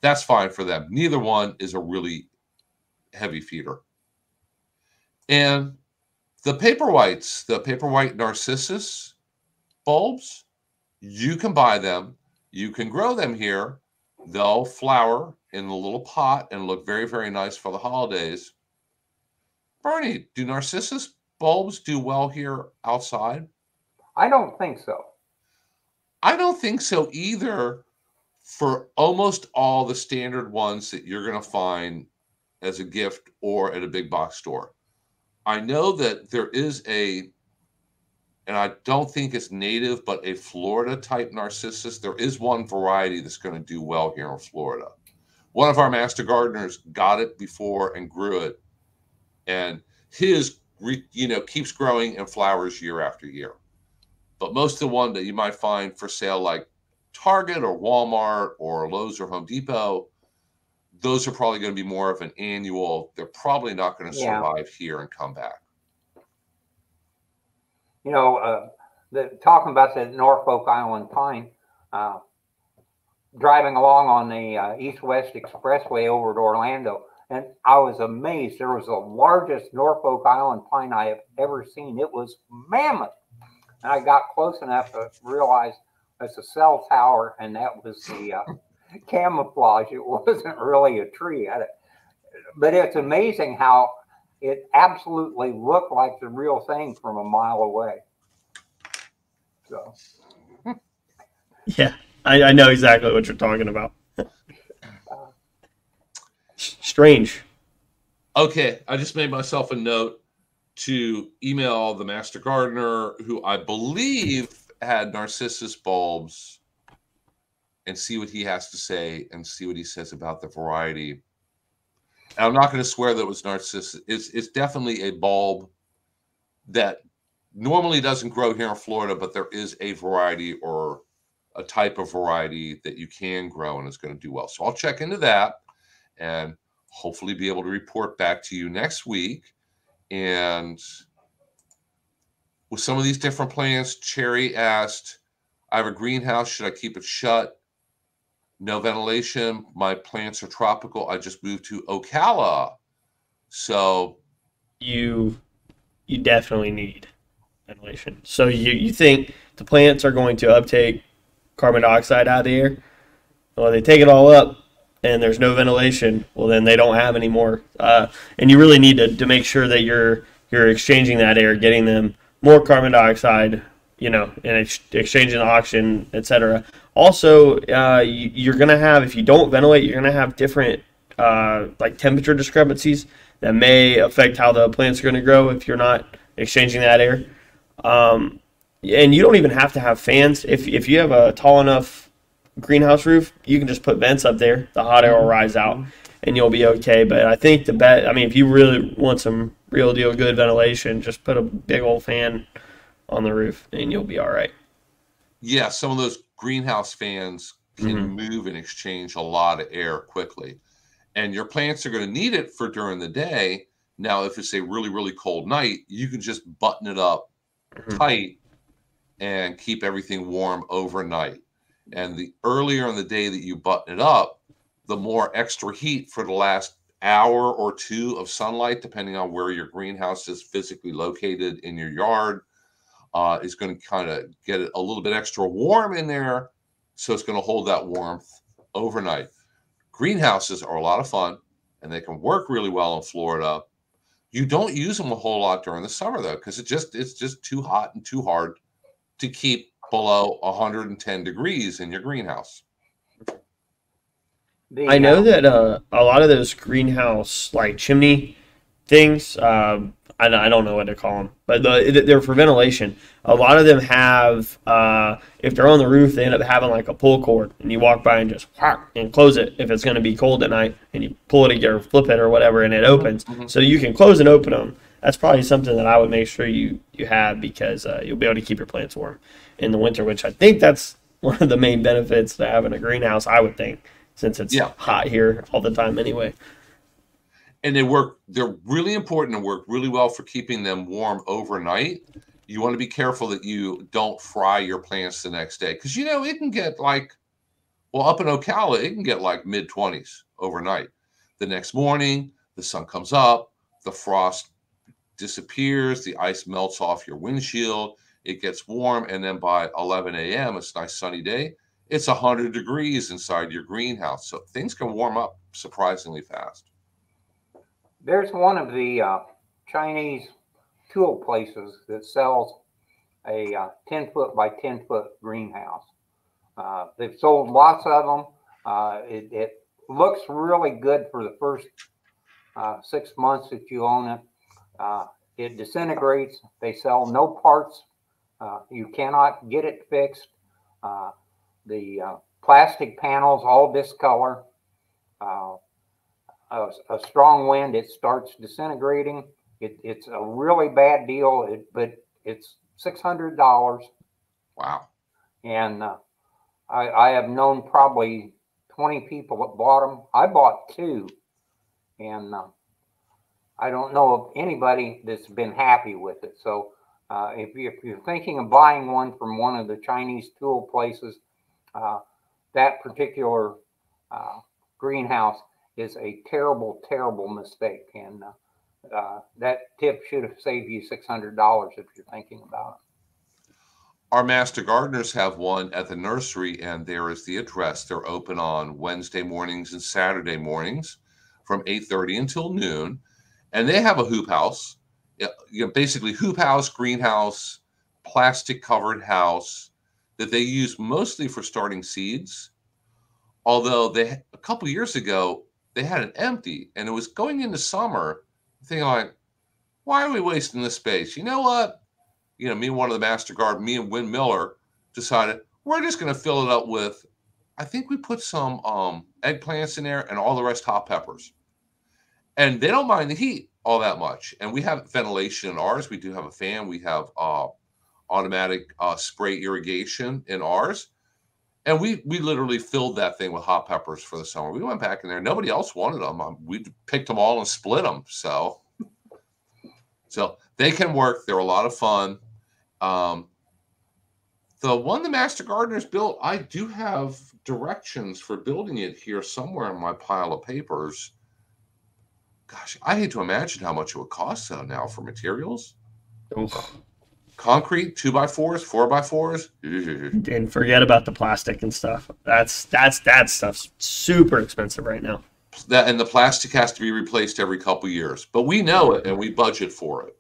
That's fine for them. Neither one is a really heavy feeder. And the paper whites, the paper white narcissus bulbs, you can buy them. You can grow them here. They'll flower in the little pot and look very, very nice for the holidays. Bernie, do narcissus bulbs do well here outside? I don't think so. I don't think so either for almost all the standard ones that you're going to find as a gift or at a big box store. I know that there is a, and I don't think it's native, but a Florida-type narcissus. There is one variety that's going to do well here in Florida. One of our master gardeners got it before and grew it, and his, you know, keeps growing and flowers year after year. But most of the one that you might find for sale, like Target or Walmart or Lowe's or Home Depot, those are probably going to be more of an annual. They're probably not going to survive yeah. here and come back. you know, uh, the, talking about the Norfolk Island pine, uh, driving along on the uh, East-West Expressway over to Orlando, and I was amazed. There was the largest Norfolk Island pine I have ever seen. It was mammoth. And I got close enough to realize it's a cell tower, and that was the uh, camouflage. It wasn't really a tree. But it's amazing how it absolutely looked like the real thing from a mile away. So, yeah, I, I know exactly what you're talking about. Strange. Okay, I just made myself a note to email the Master Gardener, who I believe had narcissus bulbs, and see what he has to say and see what he says about the variety. And I'm not going to swear that it was narcissus. It's, it's definitely a bulb that normally doesn't grow here in Florida, but there is a variety or a type of variety that you can grow and it's going to do well. So I'll check into that and hopefully be able to report back to you next week. And with some of these different plants, Cherry asked, I have a greenhouse. Should I keep it shut? No ventilation. My plants are tropical. I just moved to Ocala. So you you definitely need ventilation. So you, you think the plants are going to uptake carbon dioxide out of the air? Well, they take it all up and there's no ventilation. Well, then they don't have any more. Uh, and you really need to, to make sure that you're you're exchanging that air, getting them more carbon dioxide, you know, and ex exchanging the oxygen, et cetera. Also, uh, you, you're going to have, if you don't ventilate, you're going to have different uh, like temperature discrepancies that may affect how the plants are going to grow if you're not exchanging that air. Um, and you don't even have to have fans. If, if you have a tall enough greenhouse roof, you can just put vents up there. The hot air will rise out and you'll be okay. But I think the bet, I mean, if you really want some real deal good ventilation, just put a big old fan on the roof and you'll be all right. Yeah, some of those greenhouse fans can mm-hmm. move and exchange a lot of air quickly. And your plants are going to need it for during the day. Now, if it's a really, really cold night, you can just button it up mm-hmm. tight and keep everything warm overnight. And the earlier in the day that you button it up, the more extra heat for the last hour or two of sunlight, depending on where your greenhouse is physically located in your yard, uh, is going to kind of get it a little bit extra warm in there. So it's going to hold that warmth overnight. Greenhouses are a lot of fun and they can work really well in Florida. You don't use them a whole lot during the summer though, because it just, it's just too hot and too hard to keep below one hundred ten degrees in your greenhouse. I know that uh, a lot of those greenhouse like chimney things, um, I, I don't know what to call them, but the, they're for ventilation. A lot of them have, uh, if they're on the roof, they end up having like a pull cord, and you walk by and just whack, and close it if it's going to be cold at night, and you pull it or flip it or whatever, and it opens. Mm-hmm. So you can close and open them. That's probably something that I would make sure you, you have, because uh, you'll be able to keep your plants warm in the winter, which I think that's one of the main benefits to having a greenhouse, I would think, since it's yeah. hot here all the time anyway. And they work, they're really important and work really well for keeping them warm overnight. You want to be careful that you don't fry your plants the next day, because, you know, it can get like, well, up in Ocala, it can get like mid twenties overnight. The next morning, the sun comes up, the frost disappears, the ice melts off your windshield, it gets warm, and then by eleven A M, it's a nice sunny day, it's one hundred degrees inside your greenhouse. So things can warm up surprisingly fast. There's one of the uh, Chinese tool places that sells a uh, ten foot by ten foot greenhouse. Uh, they've sold lots of them. Uh, it, it looks really good for the first uh, six months that you own it. Uh, it disintegrates. They sell no parts. Uh, you cannot get it fixed. Uh, the uh, plastic panels all discolor. Uh, a, a strong wind, it starts disintegrating. It, it's a really bad deal, it, but it's six hundred dollars. Wow. And uh, I, I have known probably twenty people that bought them. I bought two. And uh, I don't know of anybody that's been happy with it. So Uh, if, if you're thinking of buying one from one of the Chinese tool places, uh, that particular uh, greenhouse is a terrible, terrible mistake. And uh, uh, that tip should have saved you six hundred dollars if you're thinking about it. Our Master Gardeners have one at the nursery, and there is the address. They're open on Wednesday mornings and Saturday mornings from eight thirty until noon. And they have a hoop house, you know, basically hoop house, greenhouse, plastic covered house that they use mostly for starting seeds. Although they, a couple years ago, they had it empty, and it was going into summer. Thinking like, why are we wasting this space? You know what? You know, me and one of the Master Gardeners, me and Wynn Miller, decided we're just going to fill it up with, I think we put some um, eggplants in there and all the rest hot peppers. And they don't mind the heat all that much. And we have ventilation in ours. We do have a fan. We have uh, automatic uh, spray irrigation in ours. And we, we literally filled that thing with hot peppers for the summer. We went back in there. Nobody else wanted them. We picked them all and split them. So, so they can work. They're a lot of fun. Um, the one the Master Gardeners built, I do have directions for building it here somewhere in my pile of papers. Gosh, I hate to imagine how much it would cost though now for materials. Oof. Concrete, two by fours, four by fours. And forget about the plastic and stuff. That's that's that stuff's super expensive right now. That, and the plastic has to be replaced every couple years. But we know it and we budget for it.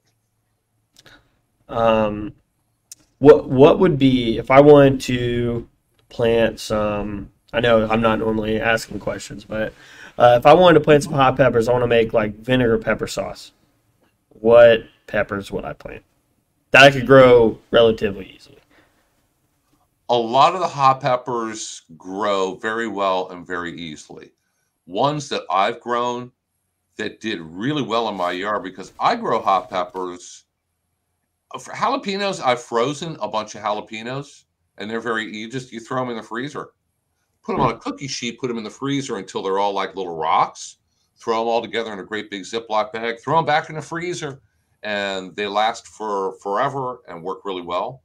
Um, what what would be if I wanted to plant some? I know I'm not normally asking questions, but uh, if I wanted to plant some hot peppers, I want to make like vinegar pepper sauce. What peppers would I plant that I could grow relatively easily? A lot of the hot peppers grow very well and very easily. Ones that I've grown that did really well in my yard, because I grow hot peppers. For jalapenos, I've frozen a bunch of jalapenos, and they're very, you just, you throw them in the freezer. Put them on a cookie sheet, put them in the freezer until they're all like little rocks. Throw them all together in a great big Ziploc bag, throw them back in the freezer, and they last for forever and work really well.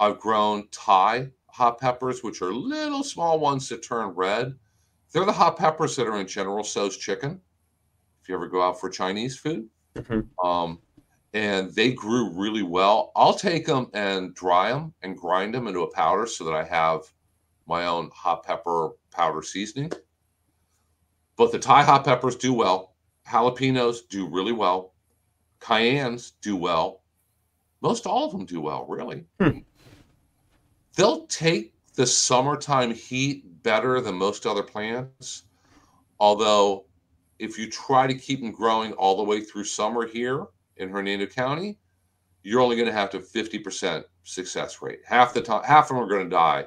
I've grown Thai hot peppers, which are little small ones that turn red. They're the hot peppers that are in General Tso's chicken, if you ever go out for Chinese food. Mm-hmm. Um, and they grew really well. I'll take them and dry them and grind them into a powder so that I have my own hot pepper powder seasoning. But the Thai hot peppers do well. Jalapenos do really well. Cayennes do well. Most all of them do well, really. Hmm. They'll take the summertime heat better than most other plants. Although if you try to keep them growing all the way through summer here in Hernando County, you're only going to have to fifty percent success rate. Half the time, half of them are going to die.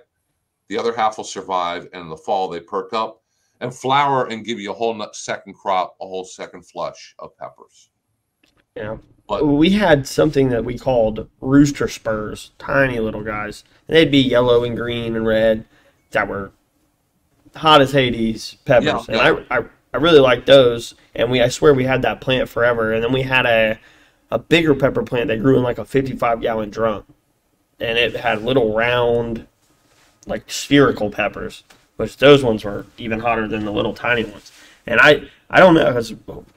The other half will survive, and in the fall they perk up and flower and give you a whole second crop, a whole second flush of peppers. Yeah, but we had something that we called rooster spurs, tiny little guys, and they'd be yellow and green and red that were hot as Hades peppers. Yeah, and yeah. I, I I really liked those, and we I swear we had that plant forever. And then we had a a bigger pepper plant that grew in like a fifty-five gallon drum, and it had little round, like spherical peppers, which those ones were even hotter than the little tiny ones. And I, I don't know, because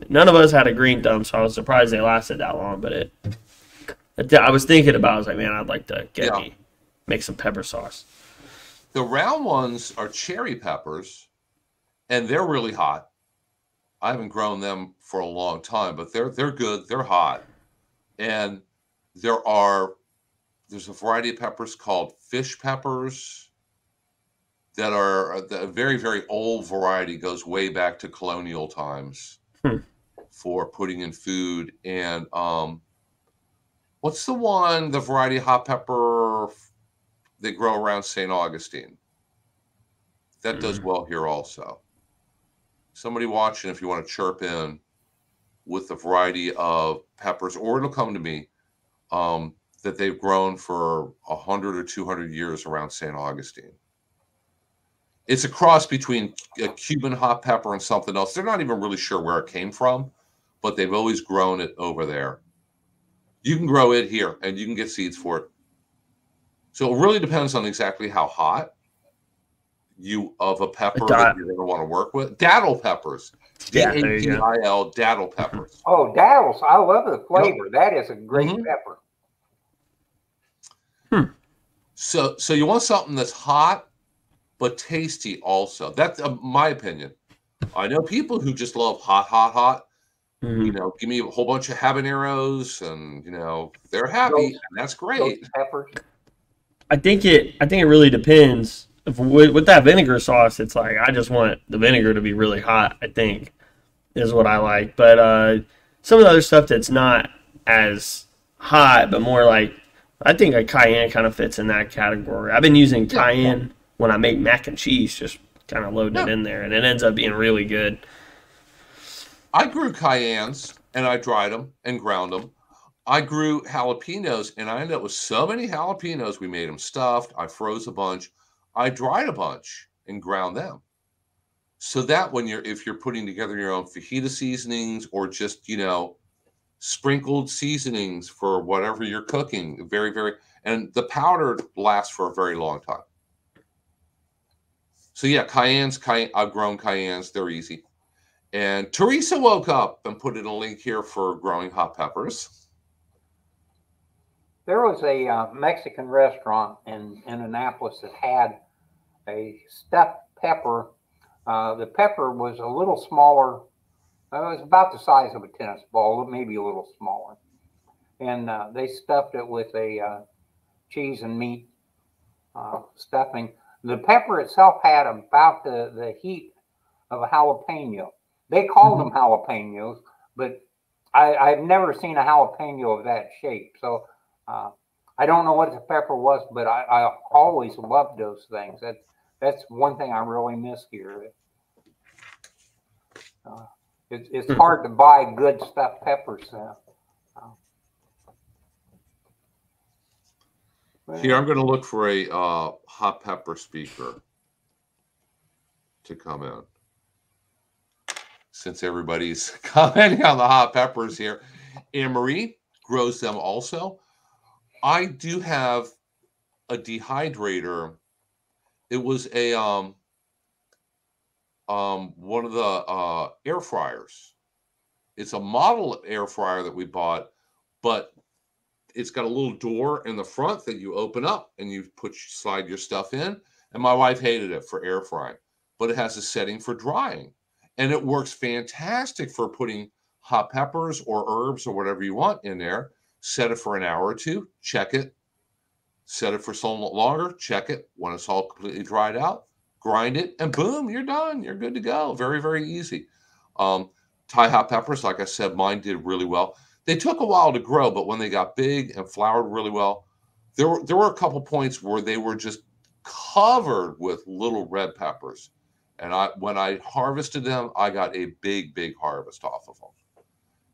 none of us had a green thumb, so I was surprised they lasted that long. But it, it I was thinking about, I was like, man, I'd like to get yeah. me, make some pepper sauce. The round ones are cherry peppers, and they're really hot. I haven't grown them for a long time, but they're they're good. They're hot, and there are there's a variety of peppers called fish peppers. That are a very, very old variety, goes way back to colonial times hmm. for putting in food. And um, what's the one, the variety of hot pepper they grow around Saint Augustine? That hmm. does well here also. Somebody watching, if you want to chirp in with the variety of peppers, or it'll come to me, um, that they've grown for a hundred or two hundred years around Saint Augustine. It's a cross between a Cuban hot pepper and something else. They're not even really sure where it came from, but they've always grown it over there. you can grow it here and you can get seeds for it. So it really depends on exactly how hot you of a pepper that you're going to want to work with. Dattle peppers. D A T I L, dattle peppers. Oh, dattles. I love the flavor. That is a great mm-hmm. pepper. Hmm. So, so you want something that's hot but tasty also. That's uh, my opinion. I know people who just love hot, hot, hot. Mm. You know, give me a whole bunch of habaneros and, you know, they're happy. And that's great. Pepper. I think it, I think it really depends. If, with, with that vinegar sauce, it's like, I just want the vinegar to be really hot, I think, is what I like. But uh, some of the other stuff that's not as hot, but more like, I think a cayenne kind of fits in that category. I've been using cayenne yeah. when I make mac and cheese, just kind of loading yeah. it in there, and it ends up being really good. I grew cayennes, and I dried them and ground them. I grew jalapenos, and I ended up with so many jalapenos, we made them stuffed. I froze a bunch. I dried a bunch and ground them, so that when you're if you're putting together your own fajita seasonings or just you know sprinkled seasonings for whatever you're cooking, very very and the powder lasts for a very long time. So yeah, cayennes, cayenne, I've grown cayennes; they're easy. And Teresa woke up and put in a link here for growing hot peppers. There was a uh, Mexican restaurant in, in Annapolis that had a stuffed pepper. Uh, the pepper was a little smaller. It was about the size of a tennis ball, maybe a little smaller. And uh, they stuffed it with a uh, cheese and meat uh, stuffing. The pepper itself had about the, the heat of a jalapeno. They called them jalapenos, but I, I've never seen a jalapeno of that shape. So Uh, I don't know what the pepper was, but I, I always loved those things. That, that's one thing I really miss here. Uh, it, it's hard to buy good stuffed peppers now. Uh, Here, I'm going to look for a uh, hot pepper speaker to come in. Since everybody's commenting on the hot peppers here, Anne-Marie grows them also. I do have a dehydrator. It was a um, um, one of the uh, air fryers. It's a model air fryer that we bought, but it's got a little door in the front that you open up and you put slide your stuff in. And my wife hated it for air frying, but it has a setting for drying, and it works fantastic for putting hot peppers or herbs or whatever you want in there. Set it for an hour or two, check it. Set it for so longer, check it. When it's all completely dried out, grind it, and boom, you're done. You're good to go. Very, very easy. Um, Thai hot peppers, like I said, mine did really well. They took a while to grow, but when they got big and flowered really well, there were, there were a couple points where they were just covered with little red peppers. And I when I harvested them, I got a big, big harvest off of them.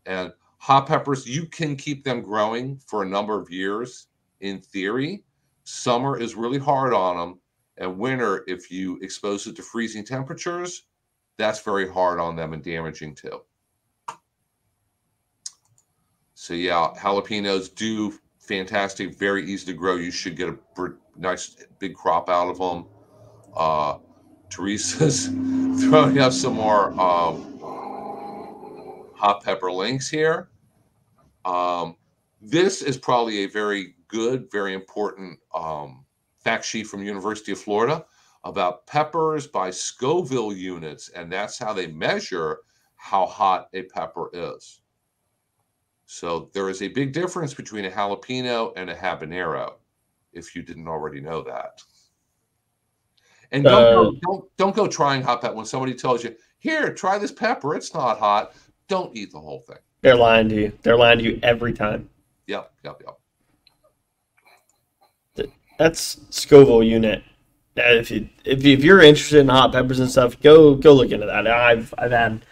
And hot peppers, you can keep them growing for a number of years in theory. Summer is really hard on them. And winter, if you expose it to freezing temperatures, that's very hard on them and damaging too. So yeah, jalapenos do fantastic, very easy to grow. You should get a nice big crop out of them. Uh, Teresa's throwing up some more um, hot pepper links here. Um, this is probably a very good, very important um, fact sheet from University of Florida about peppers by Scoville units, and that's how they measure how hot a pepper is. So there is a big difference between a jalapeno and a habanero, if you didn't already know that. And don't, uh, go, don't, don't go trying hot pepper. When somebody tells you, here, try this pepper, it's not hot, don't eat the whole thing. They're lying to you. They're lying to you every time. Yep, yep, yep. That's Scoville unit. If you if if you're interested in hot peppers and stuff, go go look into that. I've I've had.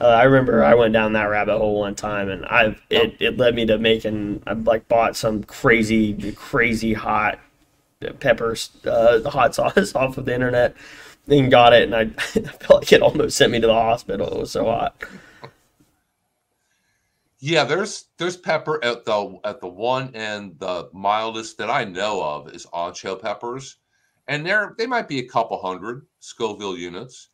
Uh, I remember I went down that rabbit hole one time, and I've it it led me to making. I like bought some crazy crazy hot peppers, uh, hot sauce off of the internet, and got it, and I, I felt like it almost sent me to the hospital. It was so hot. Yeah, there's there's pepper at the at the one end. The mildest that I know of is ancho peppers, and there they might be a couple hundred Scoville units.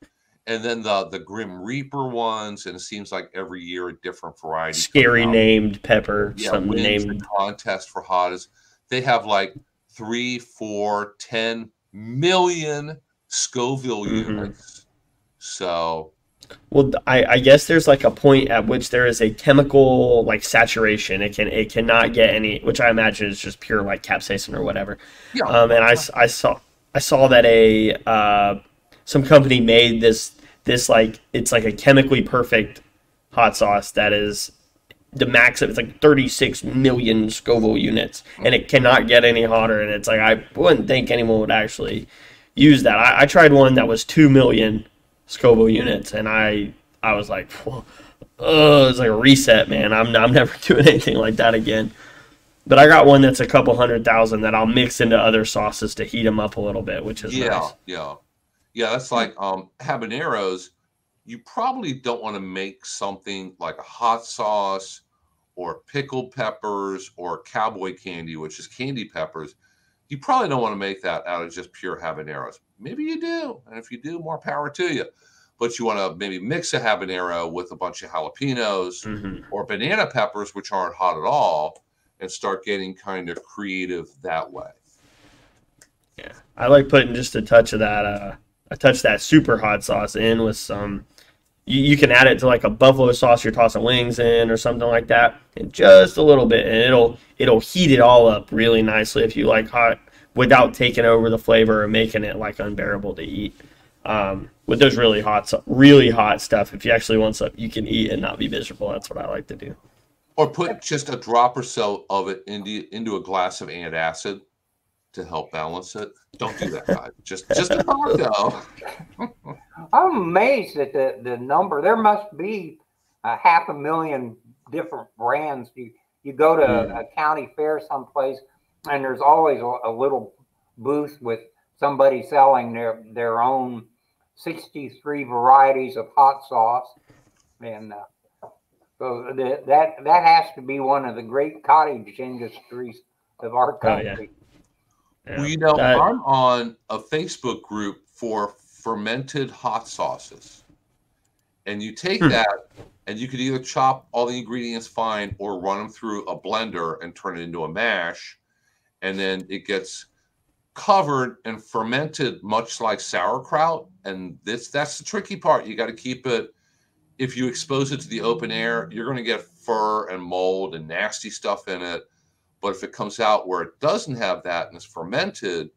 And then the the Grim Reaper ones, and it seems like every year a different variety. Scary named pepper. Yeah, something wins named. The contest for hottest. They have like three, four, ten million Scoville mm-hmm. units. So, well, I, I guess there's like a point at which there is a chemical like saturation. It can it cannot get any, which I imagine is just pure like capsaicin or whatever. Yeah. Um, and I, I saw I saw that a. Uh, Some company made this, this like, it's like a chemically perfect hot sauce that is the max of, it's like thirty-six million Scoville units, and it cannot get any hotter. And it's like, I wouldn't think anyone would actually use that. I, I tried one that was two million Scoville units, and I, I was like, oh, it's like a reset, man. I'm, I'm never doing anything like that again. But I got one that's a couple hundred thousand that I'll mix into other sauces to heat them up a little bit, which is yeah, nice. Yeah. Yeah, that's like um, habaneros. You probably don't want to make something like a hot sauce or pickled peppers or cowboy candy, which is candy peppers. You probably don't want to make that out of just pure habaneros. Maybe you do. And if you do, more power to you. But you want to maybe mix a habanero with a bunch of jalapenos mm-hmm. or banana peppers, which aren't hot at all, and start getting kind of creative that way. Yeah, I like putting just a touch of that. Uh... I touch that super hot sauce in with some, you, you can add it to like a buffalo sauce you're tossing wings in or something like that, and just a little bit, and it'll it'll heat it all up really nicely if you like hot without taking over the flavor or making it like unbearable to eat. Um, with those really hot really hot stuff, if you actually want something you can eat and not be miserable, that's what I like to do. Or put just a drop or so of it into into a glass of antacid to help balance it. Don't do that, guys. Just just a taco. I'm amazed at the, the number. There must be a half a million different brands. You you go to mm. a county fair someplace, and there's always a, a little booth with somebody selling their, their own sixty-three varieties of hot sauce. And uh, so the, that, that has to be one of the great cottage industries of our country. Oh, yeah. Yeah, well, you know, that... I'm on a Facebook group for fermented hot sauces. And you take hmm. that, and you could either chop all the ingredients fine or run them through a blender and turn it into a mash. And then it gets covered and fermented much like sauerkraut. And this that's the tricky part. You got to keep it. If you expose it to the open air, you're going to get fur and mold and nasty stuff in it. But if it comes out where it doesn't have that and it's fermented,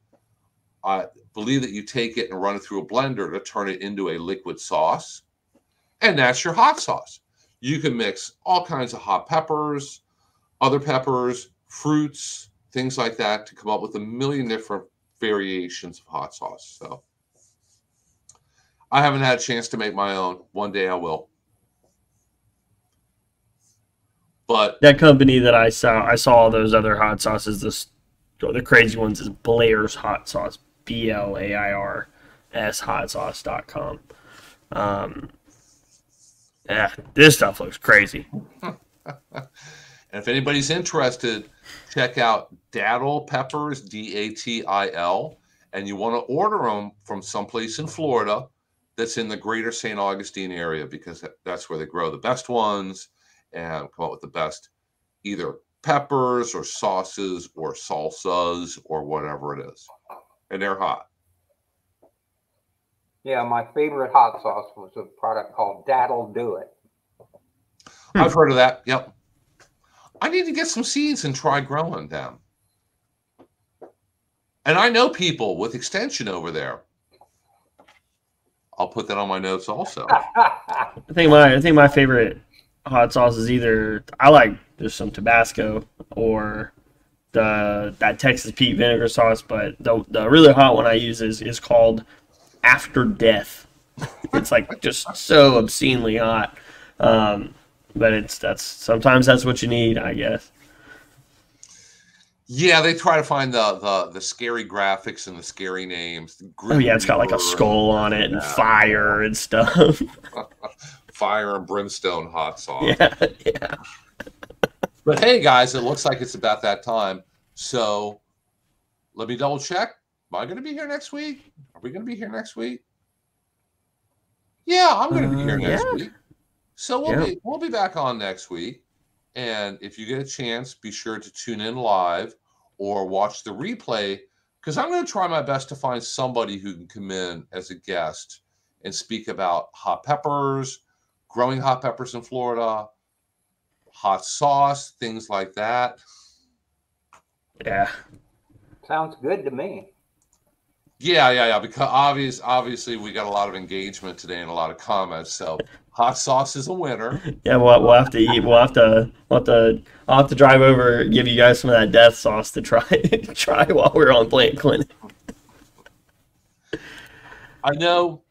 I believe that you take it and run it through a blender to turn it into a liquid sauce. And that's your hot sauce. You can mix all kinds of hot peppers, other peppers, fruits, things like that to come up with a million different variations of hot sauce. So I haven't had a chance to make my own. One day I will. But that company that I saw, I saw all those other hot sauces. This, the crazy ones is Blair's Hot Sauce, B L A I R S hot sauce dot com. Um, yeah, this stuff looks crazy. And if anybody's interested, check out Dattil Peppers, D A T I L, and you want to order them from someplace in Florida that's in the greater Saint Augustine area, because that's where they grow the best ones and come up with the best either peppers or sauces or salsas or whatever it is. And they're hot. Yeah, my favorite hot sauce was a product called Dat'll Do It. I've heard of that, yep. I need to get some seeds and try growing them. And I know people with extension over there. I'll put that on my notes also. I think my I think my favorite hot sauce is either, I like just some Tabasco or the that Texas Pete vinegar sauce, but the, the really hot one I use is, is called After Death. It's like just so obscenely hot. Um, but it's that's sometimes that's what you need, I guess. Yeah, they try to find the the, the scary graphics and the scary names. The oh yeah, it's got like a skull on it and fire and stuff. Fire and brimstone hot sauce. Yeah, yeah. But hey, guys, it looks like it's about that time. So let me double check. Am I going to be here next week? Are we going to be here next week? Yeah, I'm going to be here uh, next yeah. week. So we'll yeah. be we'll be back on next week. And if you get a chance, be sure to tune in live or watch the replay, because I'm going to try my best to find somebody who can come in as a guest and speak about hot peppers, growing hot peppers in Florida, hot sauce, things like that. Yeah. Sounds good to me. Yeah, yeah, yeah, because obvious, obviously we got a lot of engagement today and a lot of comments, so hot sauce is a winner. Yeah, we'll, we'll have to eat. We'll have to, we'll have to, I'll have to drive over and give you guys some of that death sauce to try try while we're on plant clinic. I know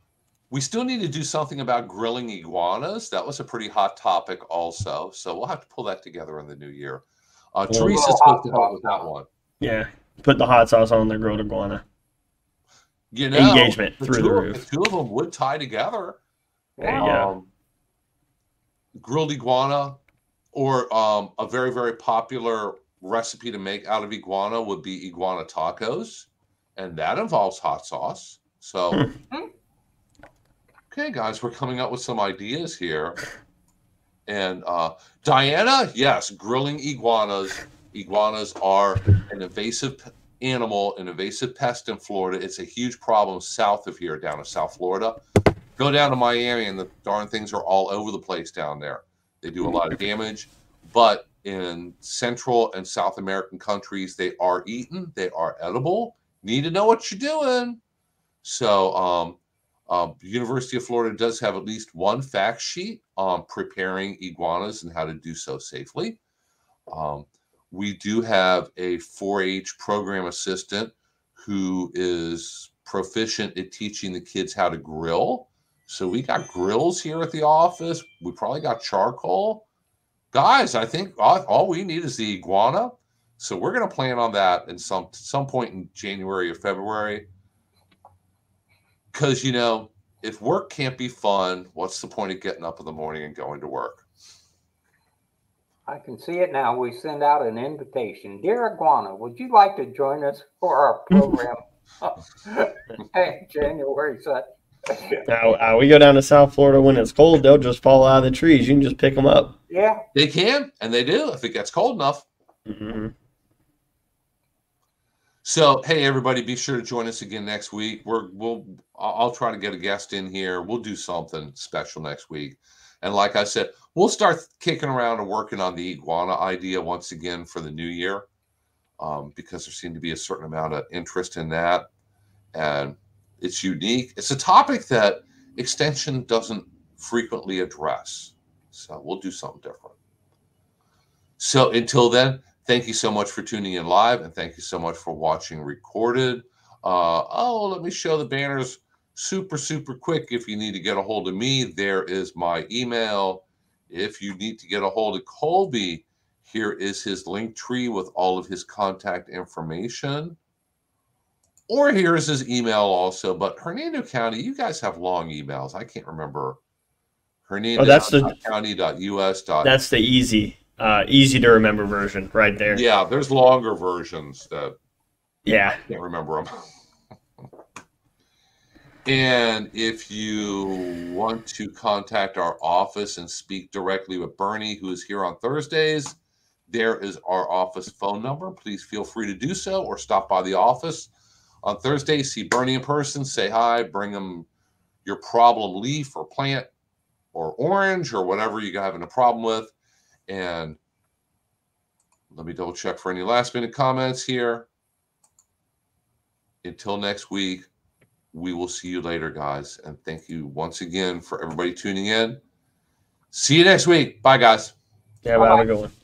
we still need to do something about grilling iguanas. That was a pretty hot topic also, so we'll have to pull that together in the new year. Uh, yeah, Teresa's supposed to help with that one. Yeah, put the hot sauce on the grilled iguana. You know, engagement the through the roof. Of, the two of them would tie together. There you go. Grilled iguana, or um, a very, very popular recipe to make out of iguana would be iguana tacos, and that involves hot sauce. So, okay, guys, we're coming up with some ideas here. And uh, Diana, yes, grilling iguanas. Iguanas are an invasive animal, an invasive pest in Florida. It's a huge problem south of here, down in South Florida. Go down to Miami and the darn things are all over the place down there. They do a lot of damage, but in Central and South American countries, they are eaten, they are edible. Need to know what you're doing. So um, uh, University of Florida does have at least one fact sheet on preparing iguanas and how to do so safely. Um, We do have a four H program assistant who is proficient at teaching the kids how to grill. So we got grills here at the office. We probably got charcoal. Guys, I think all, all we need is the iguana. So we're going to plan on that at some, some point in January or February. Because, you know, if work can't be fun, what's the point of getting up in the morning and going to work? I can see it now. We send out an invitation. Dear Iguana, would you like to join us for our program? Hey, January second. Now, uh, we go down to South Florida when it's cold. They'll just fall out of the trees. You can just pick them up. Yeah. They can, and they do if it gets cold enough. Mm-hmm. So, hey, everybody, be sure to join us again next week. We're, we'll, I'll try to get a guest in here. We'll do something special next week. And like I said, we'll start kicking around and working on the iguana idea once again for the new year, um, because there seemed to be a certain amount of interest in that. And it's unique. It's a topic that Extension doesn't frequently address. So we'll do something different. So until then, thank you so much for tuning in live. And thank you so much for watching recorded. Uh, oh, let me show the banners. Super, super quick. If you need to get a hold of me, there is my email. If you need to get a hold of Colby, here is his link tree with all of his contact information. Or here is his email also. But Hernando County, you guys have long emails. I can't remember. Hernando oh, County.us. That's the easy, uh, easy to remember version right there. Yeah, there's longer versions that yeah. I can't remember them. And if you want to contact our office and speak directly with Bernie, who is here on Thursdays, there is our office phone number. Please feel free to do so, or stop by the office on Thursday, see Bernie in person, say hi, bring him your problem leaf or plant or orange or whatever you're having a problem with. And let me double check for any last minute comments here. Until next week. We will see you later, guys. And thank you once again for everybody tuning in. See you next week. Bye, guys. Yeah, bye. Have a good one.